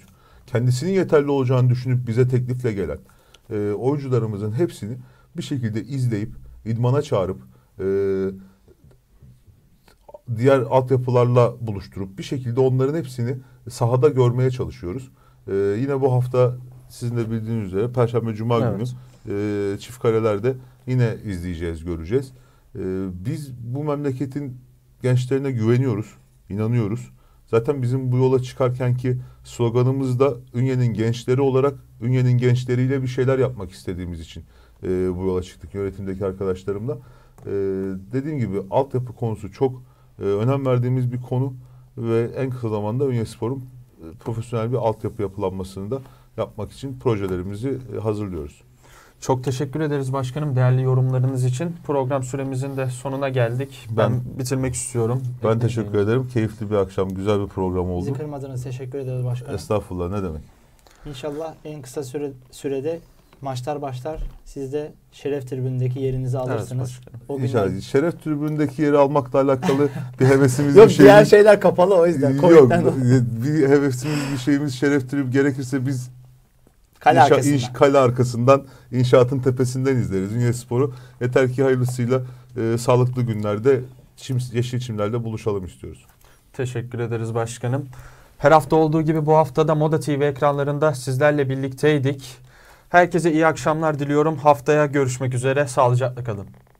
kendisinin yeterli olacağını düşünüp bize teklifle gelen oyuncularımızın hepsini bir şekilde izleyip, idmana çağırıp, diğer altyapılarla buluşturup bir şekilde onların hepsini sahada görmeye çalışıyoruz. Yine bu hafta sizin de bildiğiniz üzere Perşembe, Cuma günü çift karelerde yine izleyeceğiz, göreceğiz. Biz bu memleketin gençlerine güveniyoruz, inanıyoruz. Zaten bizim bu yola çıkarkenki sloganımız da Ünye'nin gençleri olarak, Ünye'nin gençleriyle bir şeyler yapmak istediğimiz için bu yola çıktık yönetimdeki arkadaşlarımla. Dediğim gibi altyapı konusu çok önem verdiğimiz bir konu ve en kısa zamanda Ünyespor'un profesyonel bir altyapı yapılanmasını da yapmak için projelerimizi hazırlıyoruz. Çok teşekkür ederiz başkanım değerli yorumlarınız için. Program süremizin de sonuna geldik. Ben bitirmek istiyorum. Ben teşekkür ederim. Keyifli bir akşam, güzel bir program oldu. Bizi kırmadınız. Teşekkür ederiz başkanım. Estağfurullah, ne demek. İnşallah en kısa sürede maçlar başlar. Siz de şeref tribündeki yerinizi alırsınız. Evet, o günden... Şeref tribündeki yeri almakla alakalı bir hevesimiz yok. Diğer şeyler kapalı, o yüzden. Yok, bir hevesimiz, bir şeyimiz, şeref tribü gerekirse biz kale arkasından, inşaatın tepesinden izleriz Ünyespor'u. Yeter ki hayırlısıyla sağlıklı günlerde Yeşilçimler'de buluşalım istiyoruz. Teşekkür ederiz başkanım. Her hafta olduğu gibi bu hafta da Moda TV ekranlarında sizlerle birlikteydik. Herkese iyi akşamlar diliyorum. Haftaya görüşmek üzere. Sağlıcakla kalın.